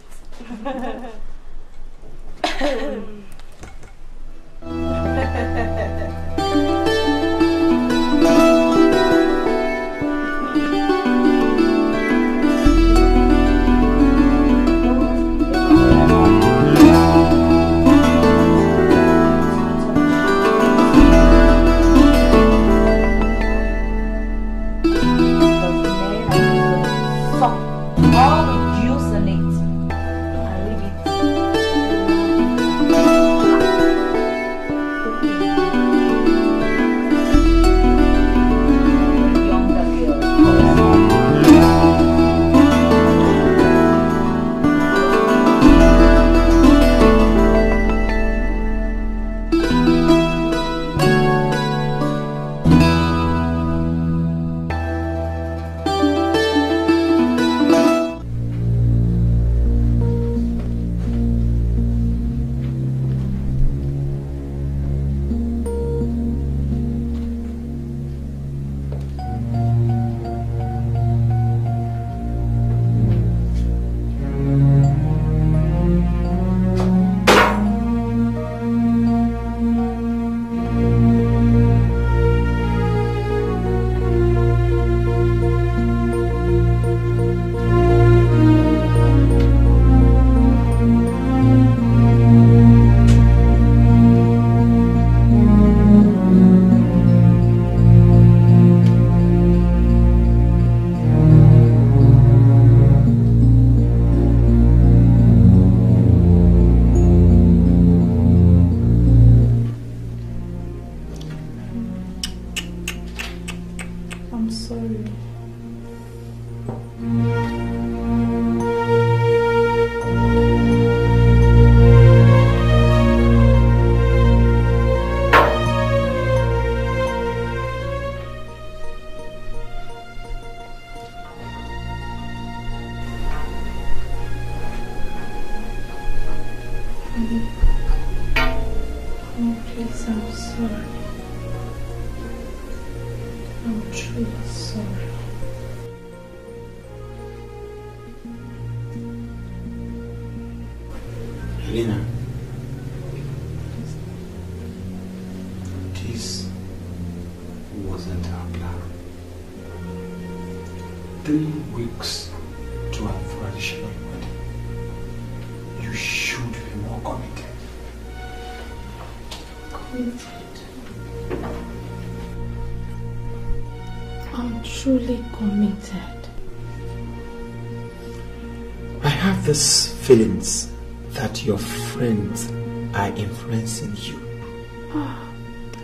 Feelings that your friends are influencing you.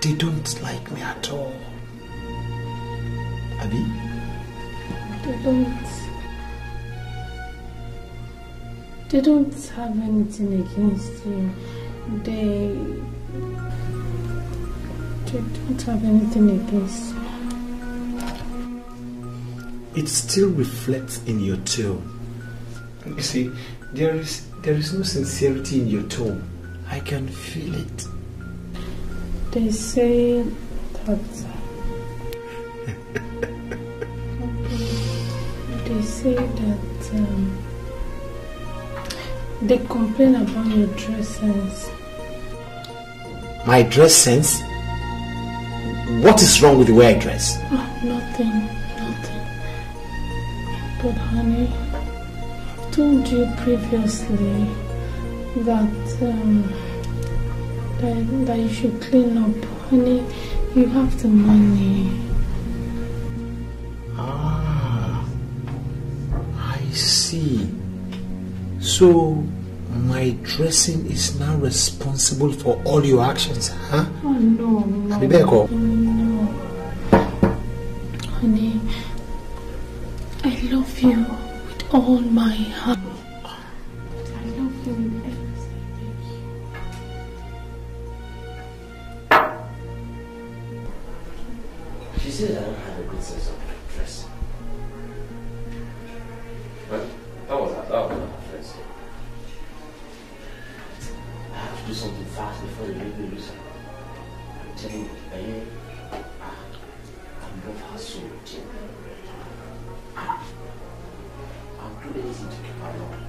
They don't like me at all. Abi? They don't have anything against you. They don't have anything against you. It still reflects in your tone. You see, there is no sincerity in your tone. I can feel it. They say that. They say that they complain about your dress sense. My dress sense? What is wrong with the way I dress? Oh, nothing. But honey, I told you previously that you should clean up, honey. You have the money. Ah, I see. So my dressing is now responsible for all your actions, huh? Oh no. Honey, I love you. All my heart. I love you with everything. She says I don't have a good sense of dress. But that was her dress. I have to do something fast before you make me lose her. I'm telling you, I love her so much. I'll do anything to keep her alone.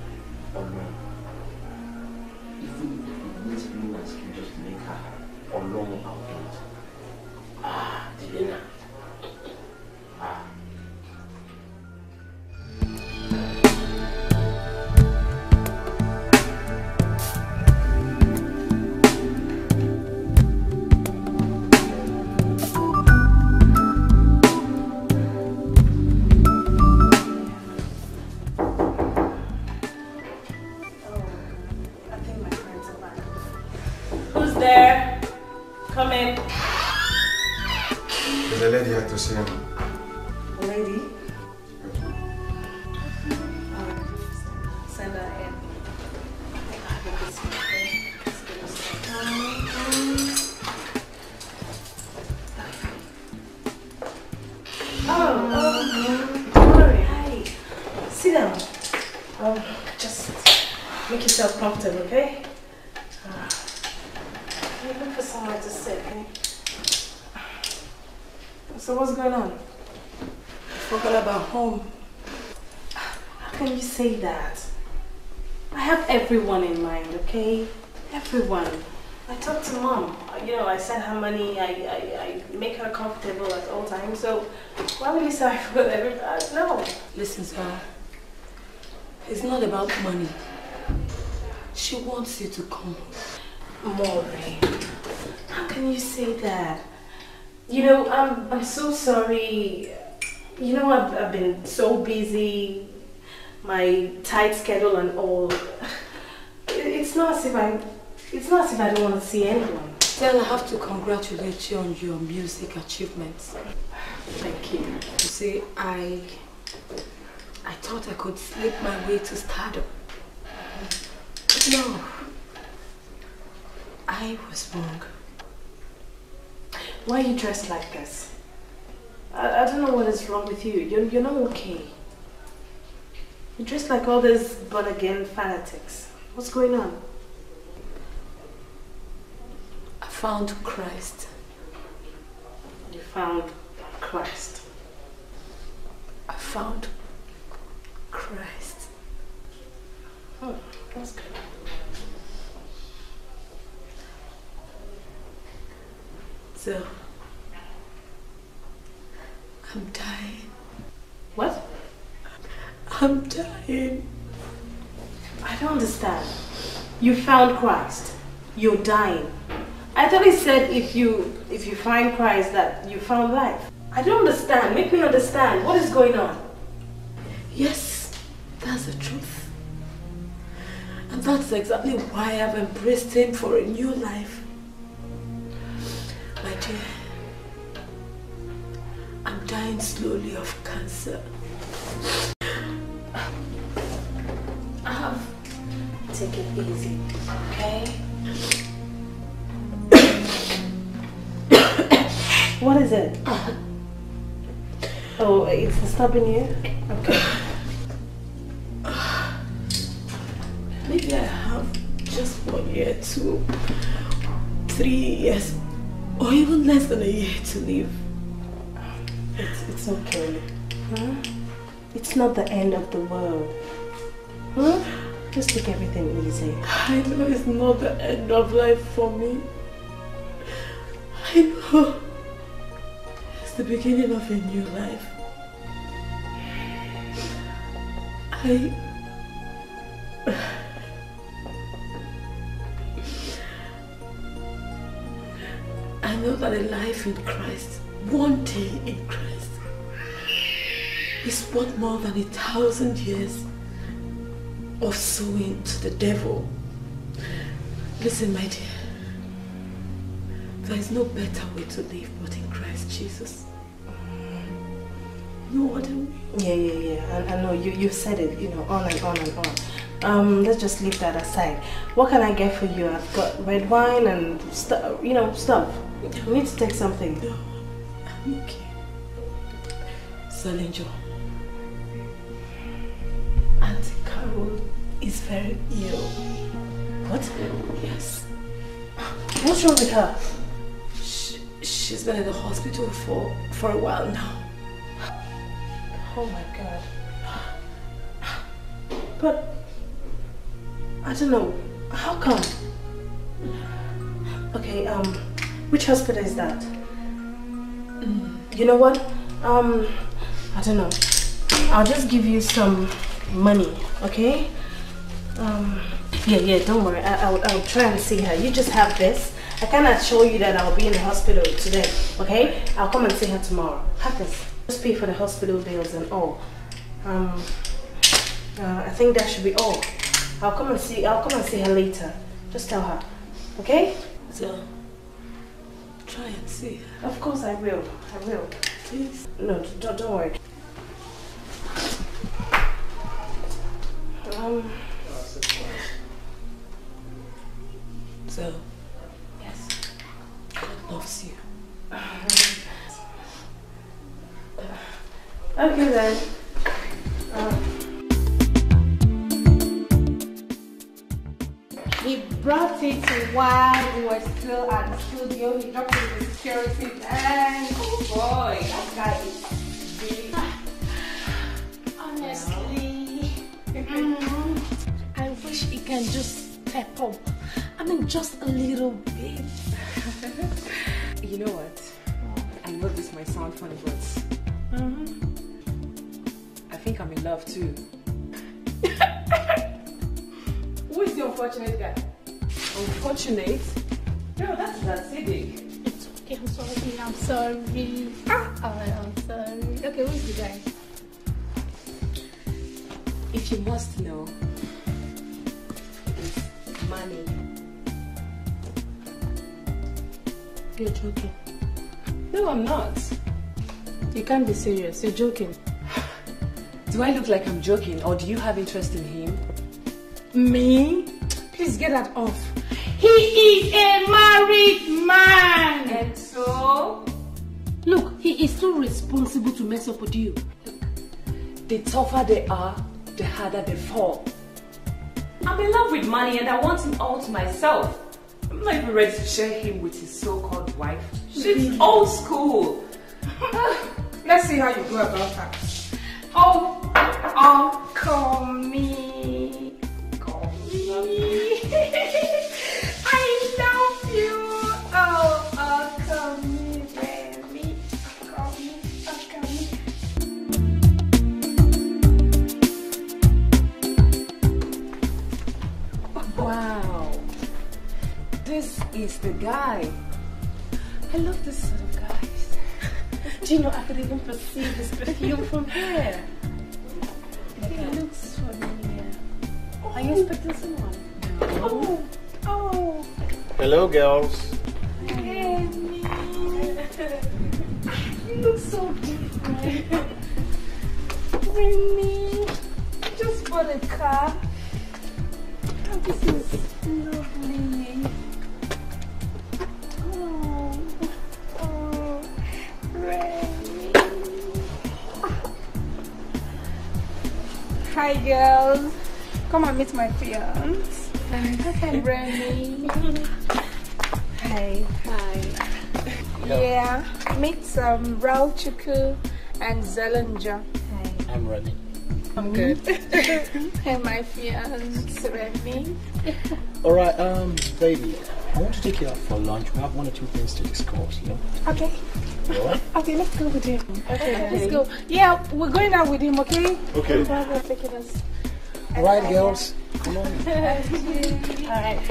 Alone. Even if it needs humans can just make her alone, I'll do it. Ah, Delena. Ah. Everyone in mind, okay? Everyone. I talk to mom. You know, I send her money. I make her comfortable at all times. So why would you say I forgot everybody? No. Listen, Sarah. It's not about money. She wants you to come. Maury, how can you say that? You know, I'm so sorry. You know, I've been so busy. My tight schedule and all. It's not as if I don't want to see anyone. Then I have to congratulate you on your music achievements. Thank you. You see, I I thought I could slip my way to stardom. But no, I was wrong. Why are you dressed like this? I don't know what is wrong with you. You're not okay. You're dressed like all these born-again fanatics. What's going on? I found Christ. You found Christ. I found Christ. Oh, that's good. So, I'm dying. What? I'm dying. I don't understand. You found Christ. You're dying. I thought he said if you find Christ that you found life. I don't understand. Make me understand. What is going on? Yes, that's the truth. And that's exactly why I've embraced him for a new life. My dear, I'm dying slowly of cancer. Take it easy, okay? What is it? Oh, it's stopping you? Okay. Maybe I have just 1 year, 2, 3 years, or even less than a year to live. It's okay. Huh? It's not the end of the world. Huh? Just take everything easy. I know it's not the end of life for me. I know it's the beginning of a new life. I know that a life in Christ, one day in Christ, is worth more than 1,000 years of sowing to the devil. Listen, my dear, there is no better way to live but in Christ Jesus. No other way. Yeah. I know you said it, on and on. Let's just leave that aside. What can I get for you? I've got red wine and stuff. We need to take something. No, I'm okay. Salinjo. Auntie Carol is very ill. What? Yes. What's wrong with her? She's been in the hospital for a while now. Oh my God. But I don't know. How come? Okay. Which hospital is that? You know what? I don't know. I'll just give you some money, okay? Yeah, don't worry. I'll try and see her. You just have this. I cannot show you that I'll be in the hospital today, okay? I'll come and see her tomorrow. Have this. Just pay for the hospital bills and all. I think that should be all. I'll come and see her later. Just tell her, okay? So, try and see her. Of course I will. Please. No, don't worry. So, yes, God loves you. Okay then. He brought it while we were still at the studio. He dropped it in the security and oh boy, that guy is really honestly. I wish he can just step up. I mean, just a little bit. You know what? I know this might sound funny, but I think I'm in love too. Who is the unfortunate guy? Unfortunate? No, that's acidic. It's okay. I'm sorry. Alright, I'm sorry. Okay, who is the guy? If you must know, it's Manny. You're joking. No, I'm not. You can't be serious. You're joking. Do I look like I'm joking, or do you have interest in him? Me? Please get that off. He is a married man! And so? Look, he is so responsible to mess up with you. The tougher they are, the harder they fall. I'm in love with Manny and I want him all to myself. I'm not even ready to share him with his so-called wife. She's old school. Let's see how you go about that. Oh, call me. Call me. I love you. Oh, call me, baby. Call me. Oh, call me. Wow. This is the guy. I love this sort of guys. Do you know, I could even perceive this perfume from here. It looks familiar. Oh, are you expecting someone? No. Oh. Oh. Hello, girls. Hey, me. You look so different. Really? I just bought a car. Oh, this is lovely. Oh. Oh. Really? Hi, girls. Come and meet my fiance. Hi, Brandy. Hi. Hi. Yeah. Meet some Raul Chuku and Zelanja. Hi. I'm ready. I'm good. Hi, my fiance, Remy. All right, baby. I want to take you out for lunch. We have one or two things to discuss, you know? Okay. All right? Okay, let's go with him. Okay. Let's go. Yeah, we're going out with him, okay? Okay. All right, girls. Come on. All right.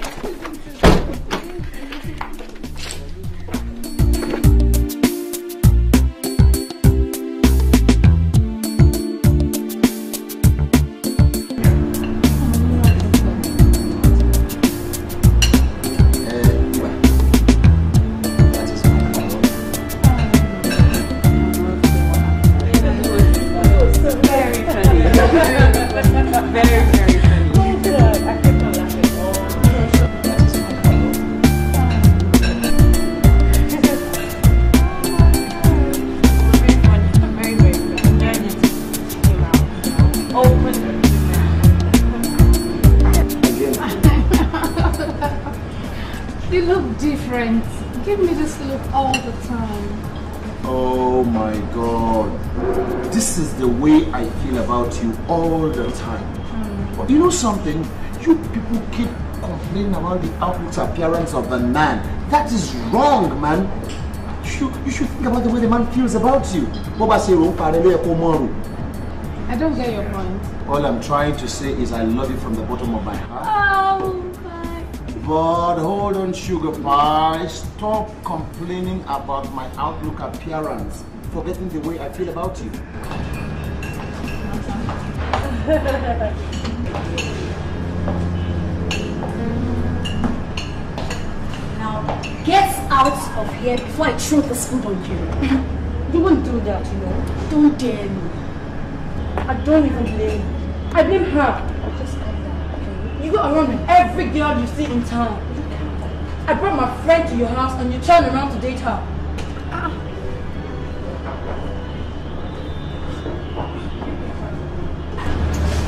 Something, you people keep complaining about the outward appearance of the man. That is wrong, man. You should think about the way the man feels about you. I don't get your point. All I'm trying to say is I love you from the bottom of my heart. Oh my. But hold on, sugar pie. Stop complaining about my outlook appearance, forgetting the way I feel about you. Get out of here before I throw this food on you. You won't do that, you know. Don't dare me. I don't even blame you. I blame her. Just calm down, okay? You go around with every girl you see in town. I brought my friend to your house and you turn around to date her.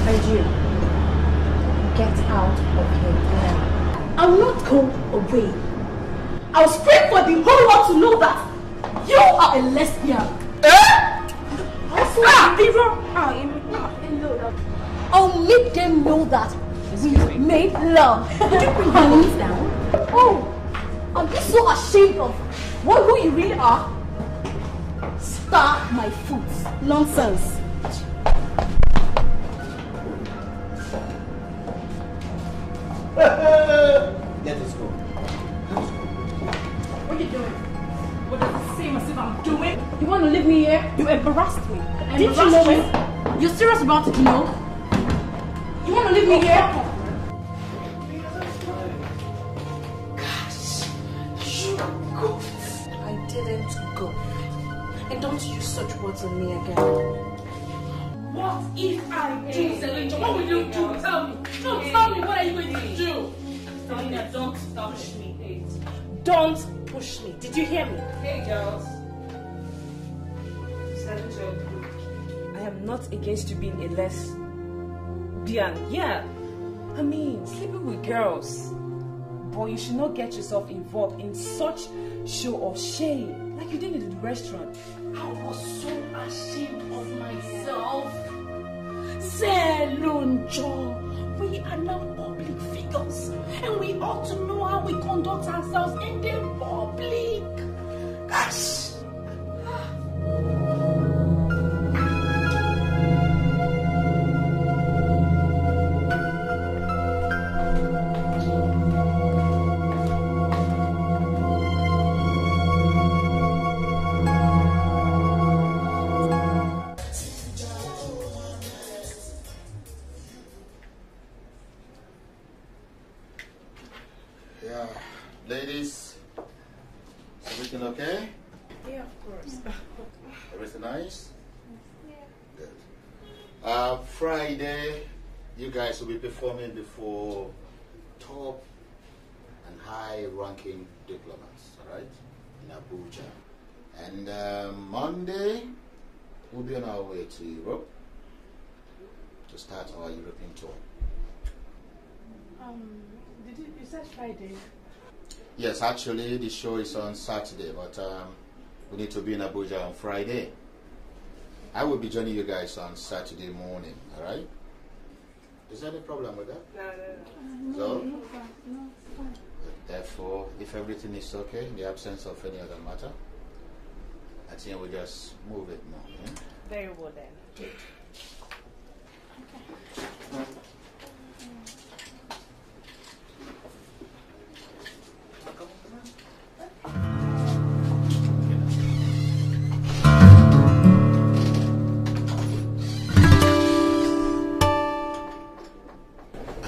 And you, get out of here. I'm not going away. I'll scream for the whole world to know that you are a lesbian. I'll make them know that we made love. Could you bring your knees down? Oh, are you so ashamed of who you really are? Stop my foot. Nonsense. Let us go. What are you doing? What does it seem as if I'm doing? You want to leave me here? You embarrassed me. Did you know it? You're serious about it, you know? You want to leave me here? Gosh, you goofed. I didn't go. And don't use such words on me again. What if I do, Selinja? What will you do? Tell me. No, tell me, what are you going to do? Selinja, don't push me. Don't push me. Did you hear me? Hey, girls. Selinja, I am not against you being a lesbian. Yeah. I mean, sleeping with girls. But you should not get yourself involved in such show of shame like you did in the restaurant. I was so ashamed of myself. Selunjo, we are now public figures and we ought to know how we conduct ourselves in the public. Gosh! Guys will be performing before top and high-ranking diplomats, all right, in Abuja. And Monday, we'll be on our way to Europe to start our European tour. Is that Friday? Yes, actually, the show is on Saturday, but we need to be in Abuja on Friday. I will be joining you guys on Saturday morning, all right? Is there any problem with that? No. So, no, therefore, if everything is okay, in the absence of any other matter, I think we'll just move it now. Yeah? Very well then. Good. Okay.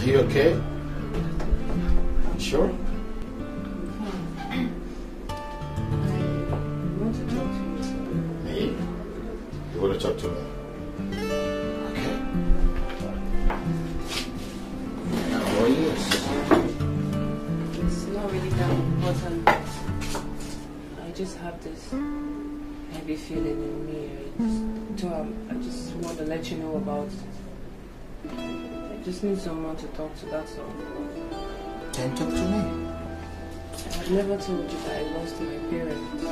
You okay? Sure? I want to talk to you. Me? You want to talk to me? Okay. How are you? It's not really that important. I just have this heavy feeling in me. So I just want to let you know about it. Just need someone to talk to, that's all. Then talk to me. I've never told you that I lost my parents.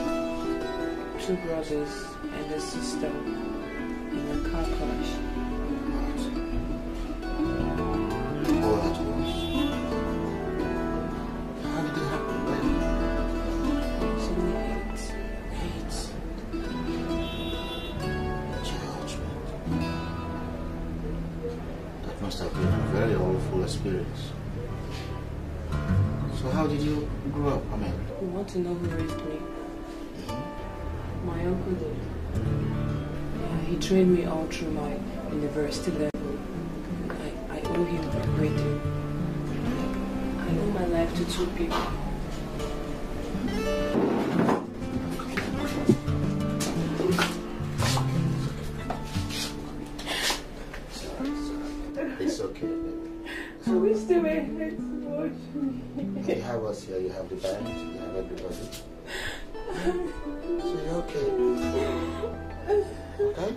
2 brothers and a sister in a car crash. What? All at once? How did it happen when? It's only 8. 8? Judgment. Must have been a very awful experience. So how did you grow up? I mean, you want to know who raised me? Mm-hmm. My uncle did. Yeah, he trained me all through my university level. I owe him everything. I owe my life to 2 people. You have us here, you have the band, you have everybody. So you're okay. Okay?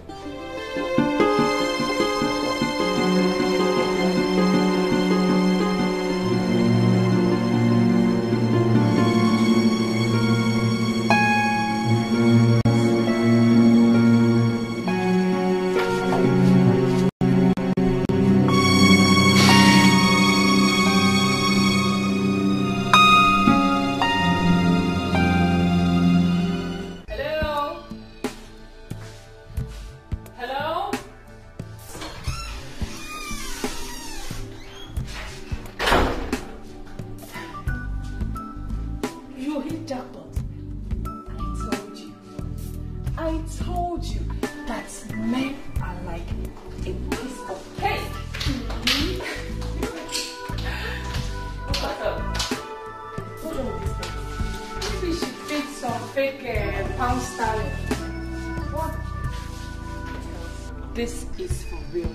This is for real.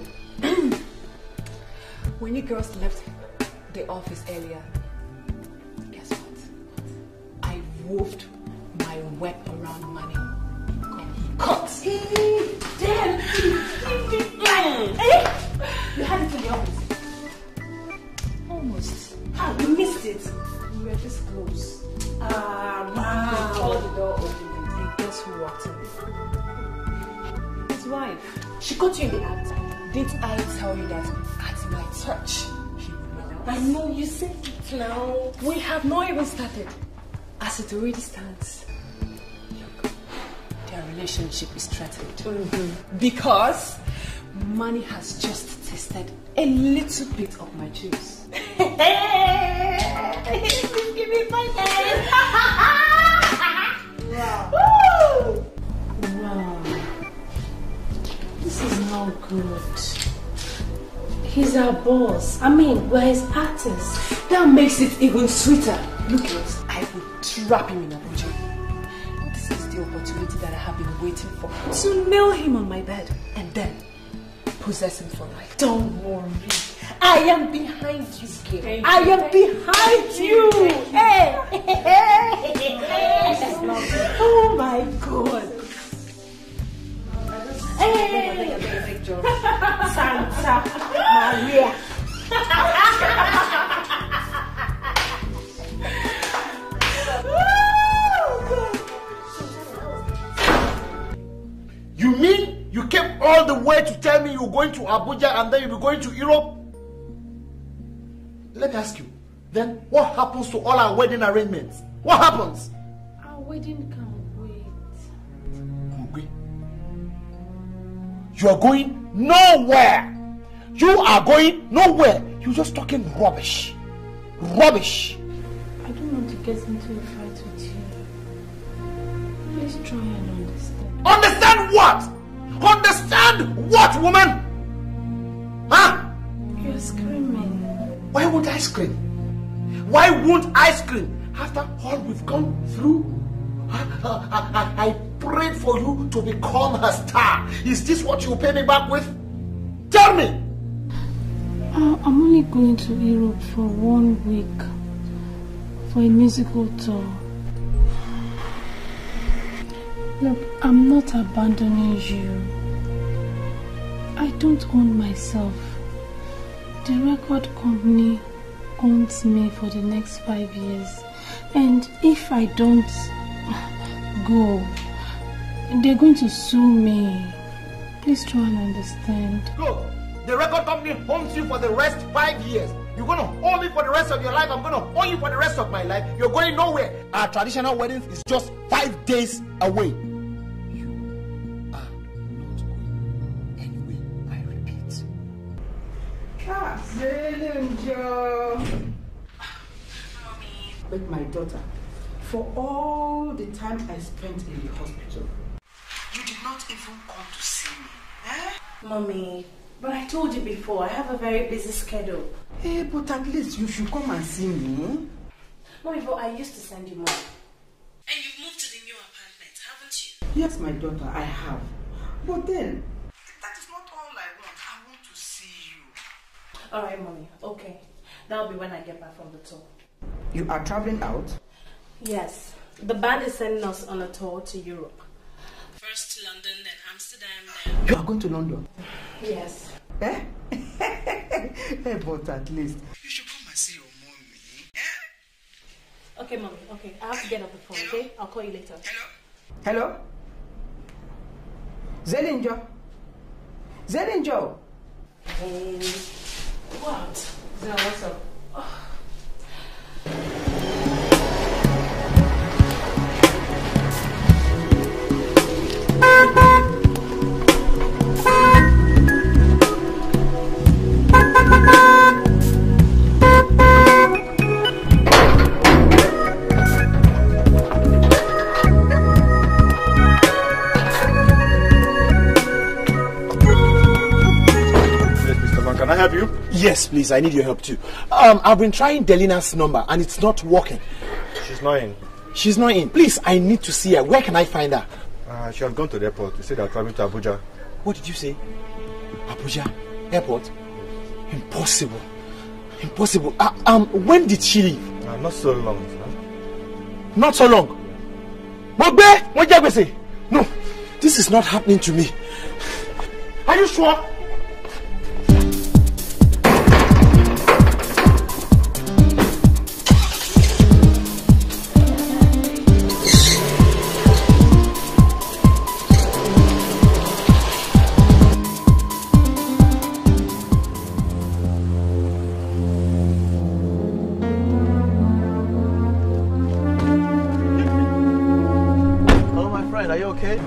When you girls left the office earlier, guess what? I wolfed my web around Manny. Cut! Damn! You had it in the office. Almost. How? You missed it. We were this close. Ah, wow. They tore the door open and guess who walked in? His wife. She caught you in the act. Did I tell you that at my touch? I know you said it now. We have not even started. As it already stands, look, their relationship is threatened. Mm-hmm. Because Manny has just tested a little bit of my juice. Give me my name. Wow. Woo! Wow. This is not good. He's our boss. I mean, we're his artists. That makes it even sweeter. Look at us. I will trap him in a butcher. This is the opportunity that I have been waiting for. To nail him on my bed and then possess him for life. Don't worry. I am behind you, girl. I am behind you. Hey. Oh my God. Hey! Santa Maria! You mean you came all the way to tell me you were going to Abuja and then you were going to Europe? Let me ask you, then what happens to all our wedding arrangements? What happens? Our wedding can wait. Okay. You are going nowhere. You are going nowhere. You're just talking rubbish. Rubbish. I don't want to get into a fight with you. Please try and understand. Understand what? Understand what, woman? Huh? You're screaming. Why won't I scream? Why won't I scream? After all we've gone through? I prayed for you to become a star. Is this what you pay me back with? Tell me! I'm only going to Europe for 1 week for a musical tour. Look, I'm not abandoning you. I don't own myself. The record company owns me for the next 5 years. And if I don't go, they're going to sue me. Please try and understand. Look, the record company owns you for the rest 5 years. You're going to own me for the rest of your life. I'm going to own you for the rest of my life. You're going nowhere. Our traditional wedding is just 5 days away. You are not going anywhere, I repeat. Mommy. With my daughter. For all the time I spent in the hospital. You did not even come to see me, eh? Mommy, but I told you before, I have a very busy schedule. Eh, but at least you should come and see me. Mommy, but I used to send you money. And you've moved to the new apartment, haven't you? Yes, my daughter, I have. But then, that is not all I want. I want to see you. Alright, Mommy, okay. That'll be when I get back from the tour. You are traveling out? Yes. The band is sending us on a tour to Europe. First to London, then Amsterdam, then... You are going to London? Yes. Eh? But at least... You should come and see your mommy. Eh? Okay, Mommy. Okay, I have to get off the phone, hello? Okay? I'll call you later. Hello? Zelinjo? Zelinjo? Hey. What? Zel, what's up? Oh. Can I help you? Yes, please. I need your help too. I've been trying Delina's number and it's not working. She's not in. She's not in. Please, I need to see her. Where can I find her? She has gone to the airport. You said they are traveling to Abuja. What did you say? Abuja? Airport? Impossible. Impossible. When did she leave? Not so long. Sir. Not so long? Mogbe! No, this is not happening to me. Are you sure?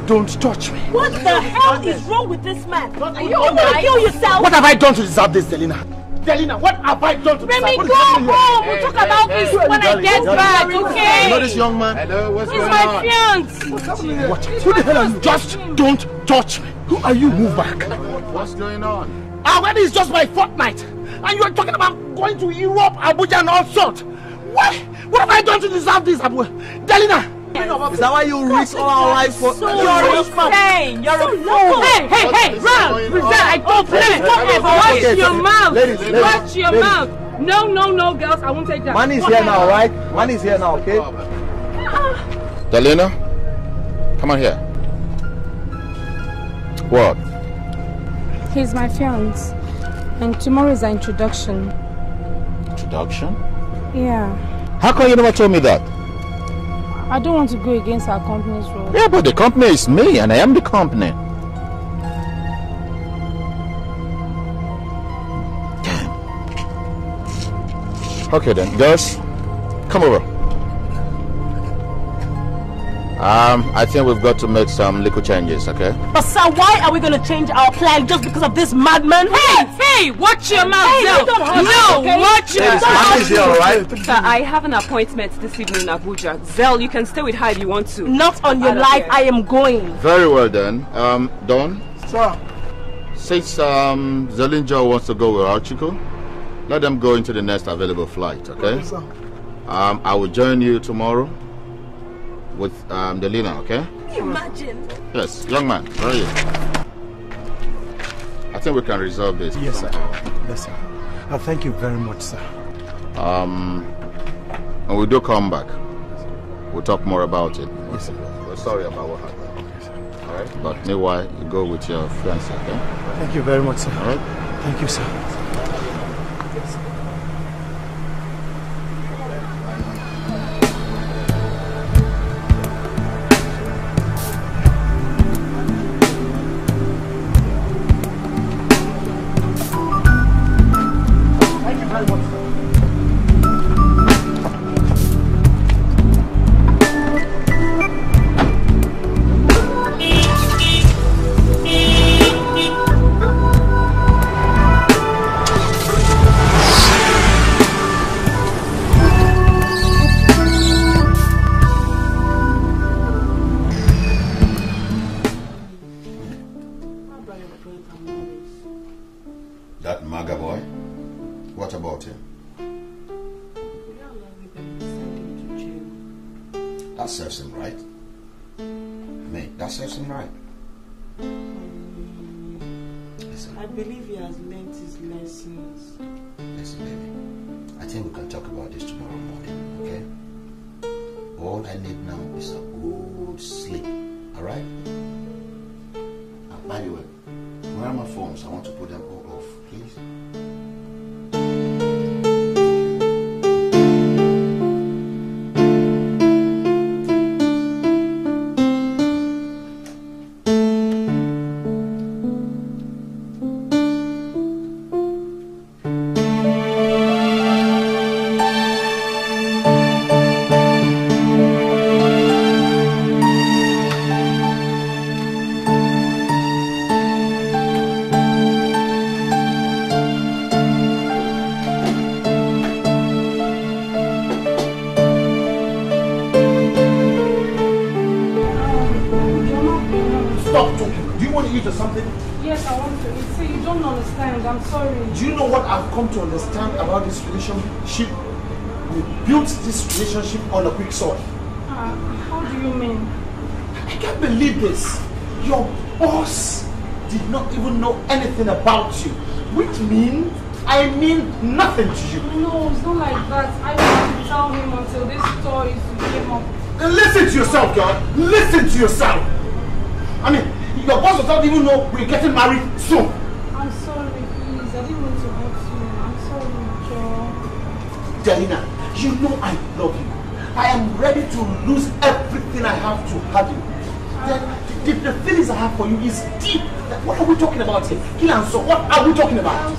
Don't touch me. What the hell is wrong with this man? Are you going to kill yourself? What have I done to deserve this, Delina? Delina, what have I done to deserve this? Let me go home. We'll talk about this when I get back, okay? You know this young man? Hello, what's going on? He's my fiancé. What? Who the hell are you? Just don't touch me. Who are you? Move back. What's going on? Our wedding is just my fortnight. And you are talking about going to Europe, Abuja and all sorts. What? What have I done to deserve this, Abu? Delina! Is that why you risk all our life for... So You're a fool! Hey! Ralph! I don't play! Watch your mouth! Watch your mouth! No, girls, I won't take that. Man is here now, right? Man is here now, okay? Delina, come on here. What? He's my fiancé. And tomorrow is our introduction. Introduction? Yeah. How come you never told me that? I don't want to go against our company's rule. Yeah, but the company is me and I am the company. Damn. Okay then, girls, come over. I think we've got to make some little changes, okay? But sir, why are we going to change our plan just because of this madman? Hey, watch your mouth! Watch your mouth! Sir, I have an appointment this evening in Abuja. Zell, you can stay with her if you want to. Not on your life, I am going. Very well then. Don? Sir? Since Zelinja wants to go with Archiko, let them go into the next available flight, okay? Sir. I will join you tomorrow. With Delina, okay? Can you imagine? Yes, young man, where are you? I think we can resolve this. Yes, sir. Yes, sir. Thank you very much, sir. And we do come back. We'll talk more about it. Yes, sir. We're sorry about what happened. Okay, sir. All right. But meanwhile, you go with your friends, okay? Thank you very much, sir. All right. Thank you, sir. Relationship on a quick sword. How do you mean? I can't believe this. Your boss did not even know anything about you, which means I mean nothing to you. No, it's not like that. I didn't tell him until this story came up. Then listen to yourself, girl. Listen to yourself. I mean, your boss does not even know we're getting married soon. I'm sorry, please. I didn't want to hurt you. I'm sorry, Joe. Delina, you know I love you. I am ready to lose everything I have to have you. The feelings I have for you is deep. What are we talking about here? Kilanso, what are we talking about?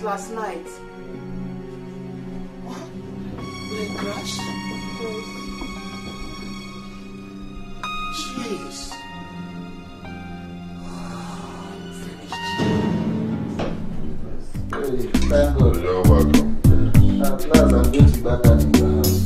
Last night. What? Plane crash? Jeez. Wow. Finished. Hey, thank God. You're welcome. At last, I'm getting back at your house.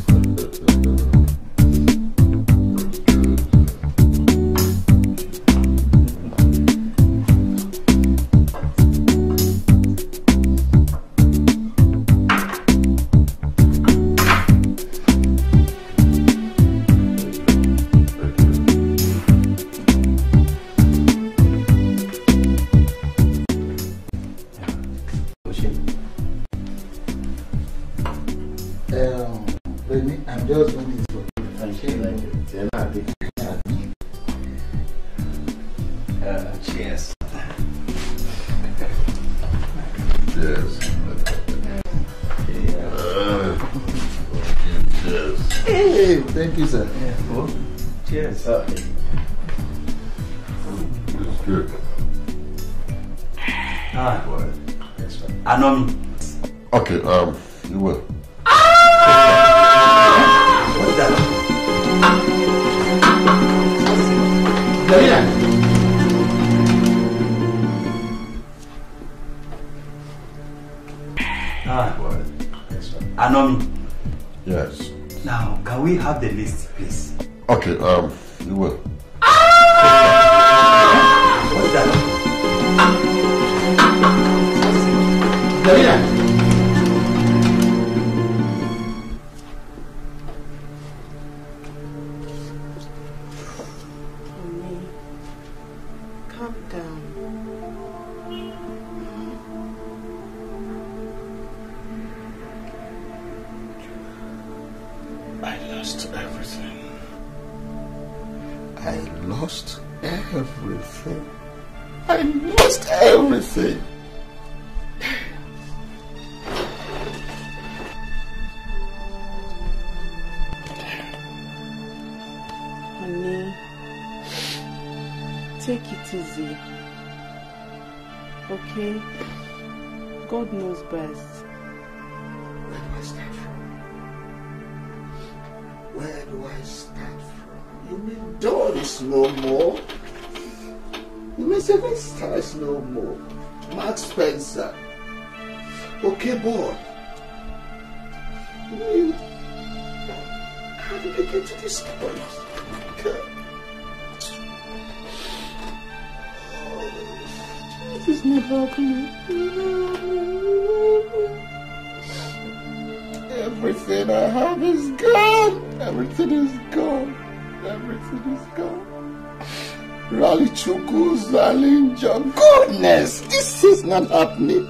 Not happening.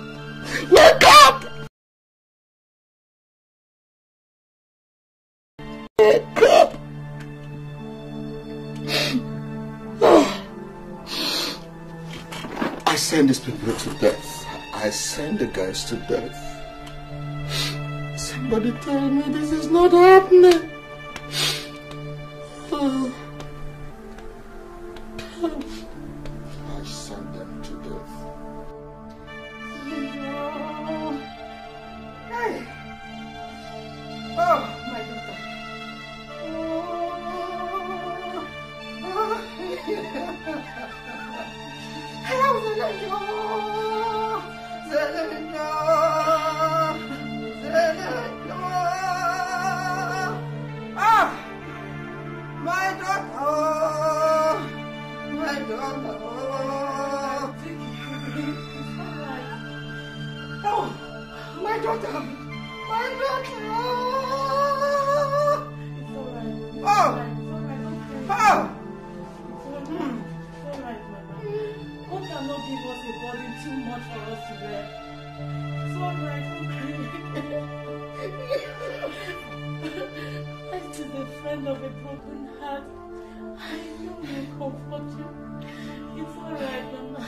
Wake up! Wake up! Oh. I send these people to death. I send the guys to death. Somebody tell me this is not happening. Oh, my God. Oh. wasn't too much for us to bear. So I'm like, okay. That is the friend of a broken heart. I know you comfort you. It's all right, Mama.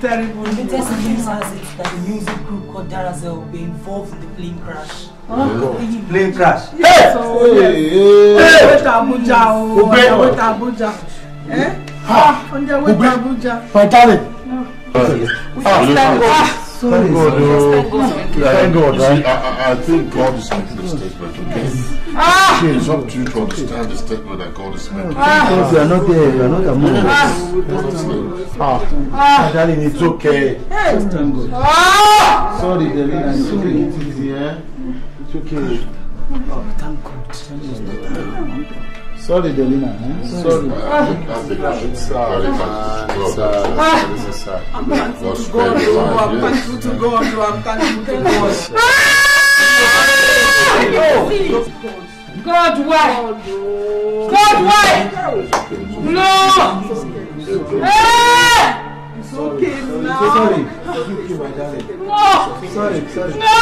Terrible. The latest news has it that the music group called Darazel will be involved in the plane crash. Oh, no. Plane crash? Yes! Thank God. I think God is making the statement, okay? It is up to you to understand the statement that God is making. You are not there, you are not among us. Darling, it's okay. Sorry, darling, it's okay. It's okay. Thank God. Sorry, Delina. Sorry. It's sad. I'm thankful to God. I'm thankful to God. God, why? God, why? No! It's okay now. Sorry. Thank you, my darling. No! Sorry. No!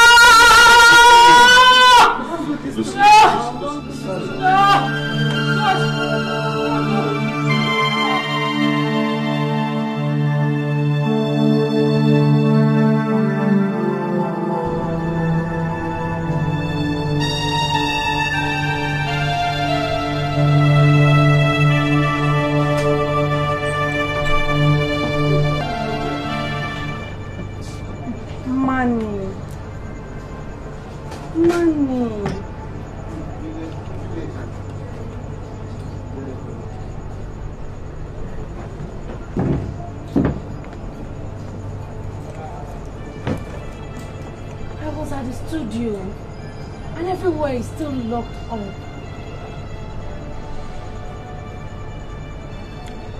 Locked up.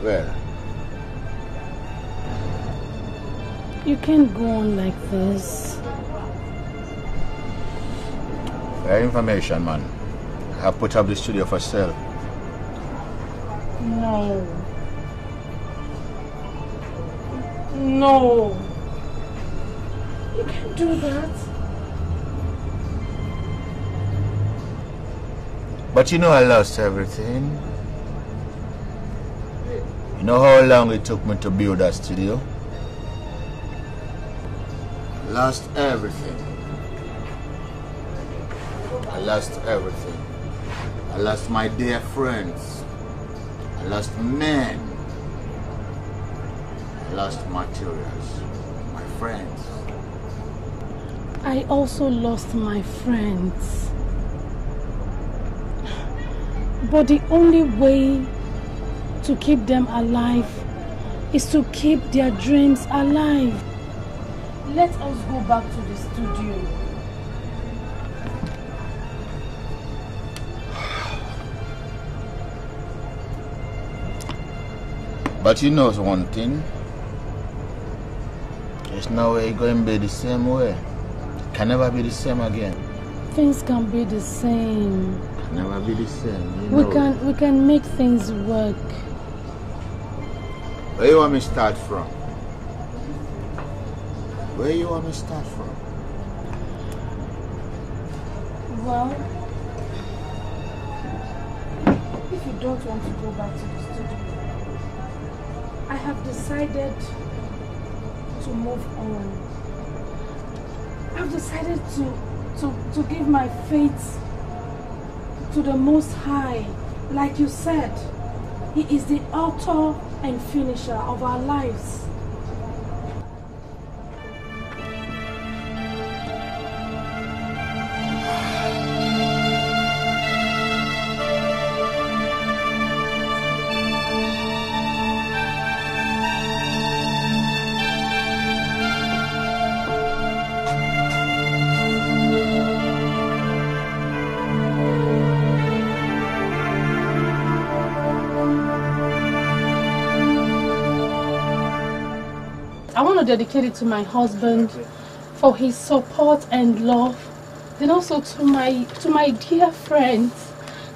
Well, you can't go on like this. Fair information, man. I put up the studio for sale. No. You can't do that. But you know I lost everything. You know how long it took me to build that studio? I lost everything. I lost my dear friends. I lost men. I lost materials. My friends. I also lost my friends. But the only way to keep them alive is to keep their dreams alive. Let us go back to the studio. But you know one thing. There's no way it's going to be the same way. It can never be the same again. Things can be the same. Never be the same. We can make things work. Where you want me to start from? Where you want me to start from? Well, if you don't want to go back to the studio, I have decided to move on. I've decided to give my faith to the Most High. Like you said, He is the author and finisher of our lives. Dedicated to my husband for his support and love, and also to my dear friends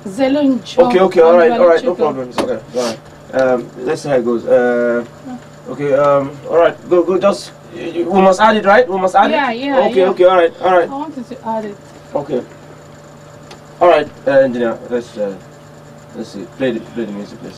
Zelo and John. Okay, all right, no problems. Okay, all right. Let's see how it goes. Okay, all right, go. Just we must add it, right? We must add it. Yeah. Okay, all right. I wanted to add it. Okay. All right, engineer. Let's see. Play the music, please.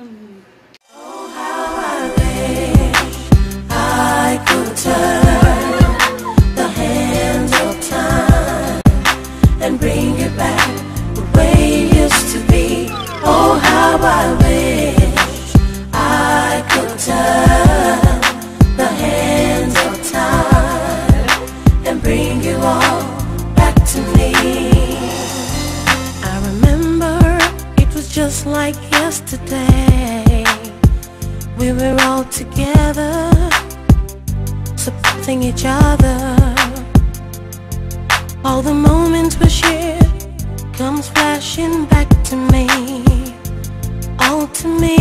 tune me. Oh, how I wish I could turn the hands of time and bring it back the way it used to be. Oh, how I wish I could turn the hands of time and bring you all back to me. I remember it was just like yesterday. We were all together, supporting each other. All the moments we shared comes flashing back to me. All to me,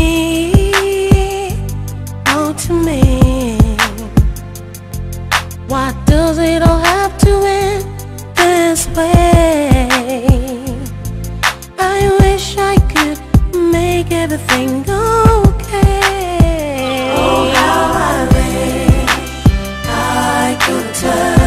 all to me. Why does it all have to end this way? I wish I could make everything okay. Oh, how I wish I could turn.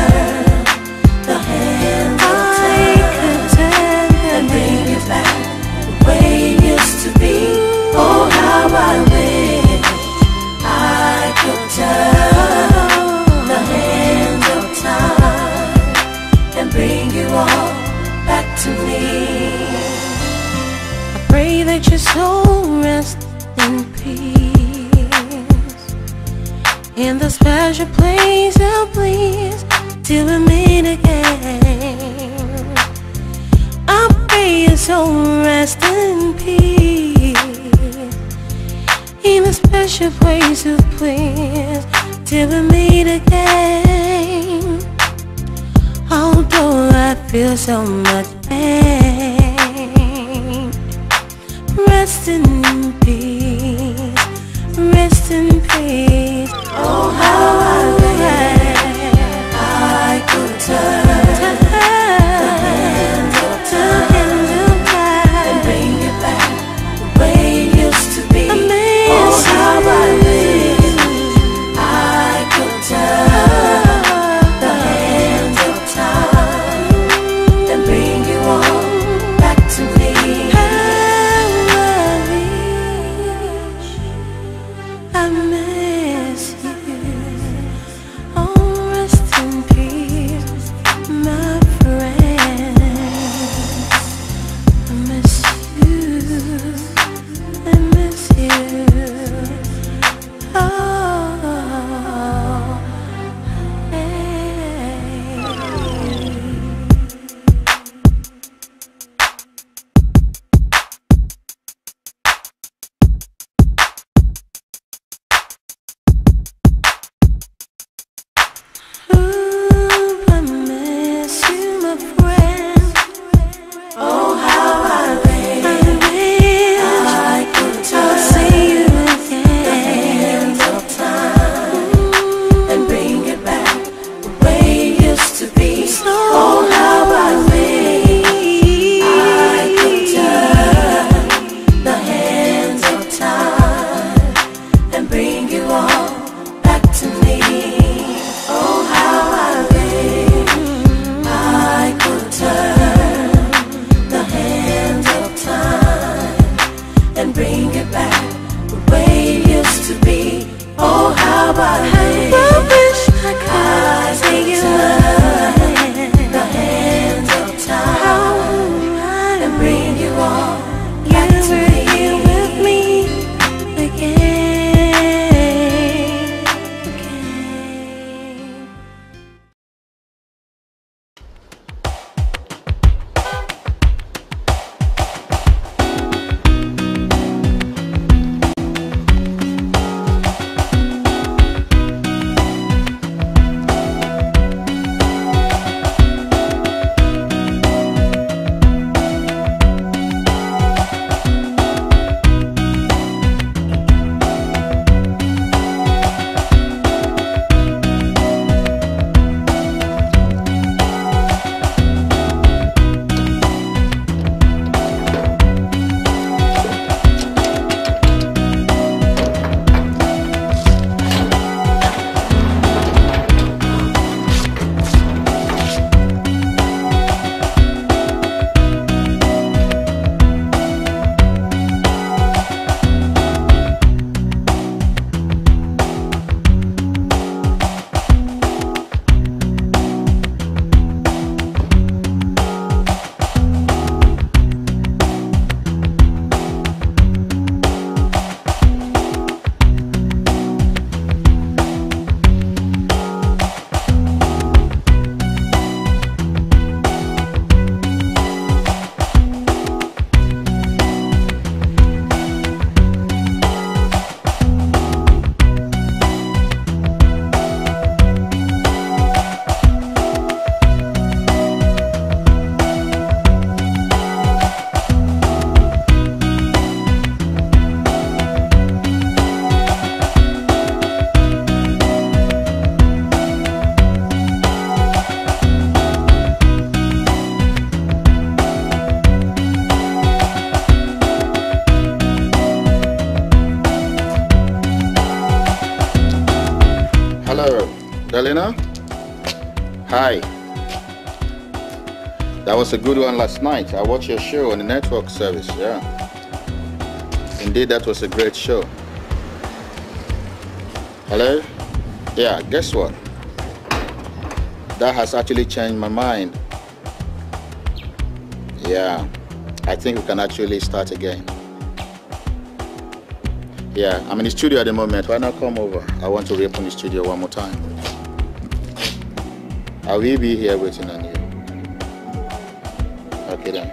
Let your soul rest in peace. In the special place I'll please till we meet again. I pray your soul rest in peace. In the special place I'll please till we meet again. Although I feel so much pain, rest in peace, rest in peace. Oh, how I wish I could turn the hands of time and bring it back the way it used to be. Oh, how I wish I could turn the hands of time and bring you all back to me. I miss you. Oh, rest in peace. Helena. Hi. That was a good one last night. I watched your show on the network service. Yeah. Indeed, that was a great show. Hello? Yeah, guess what? That has actually changed my mind. Yeah, I think we can actually start again. Yeah, I'm in the studio at the moment. Why not come over? I want to reopen the studio one more time. I will be here waiting on you. Okay then.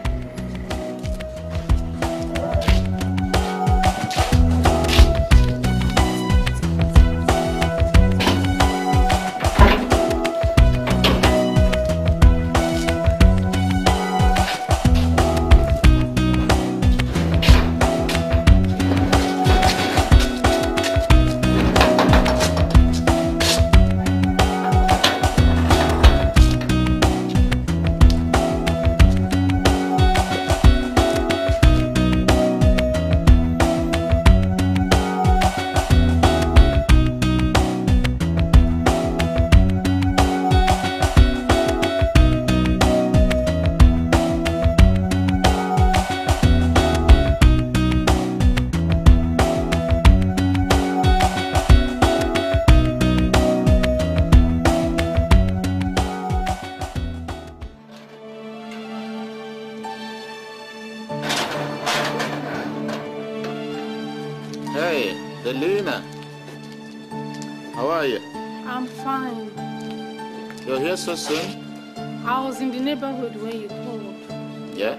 I was in the neighborhood when you called. Yeah?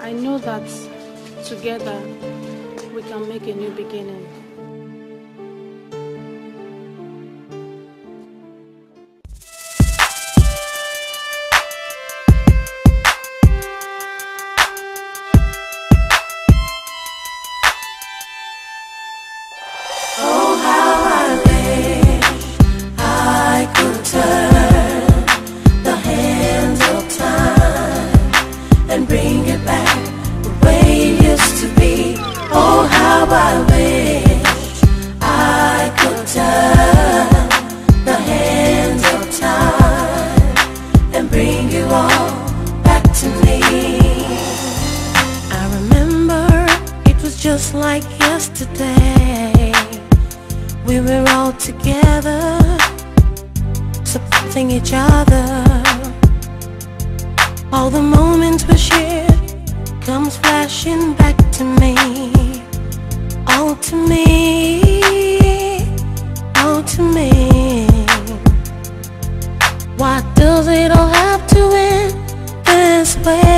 I know that together we can make a new beginning. Why does it all have to end this way?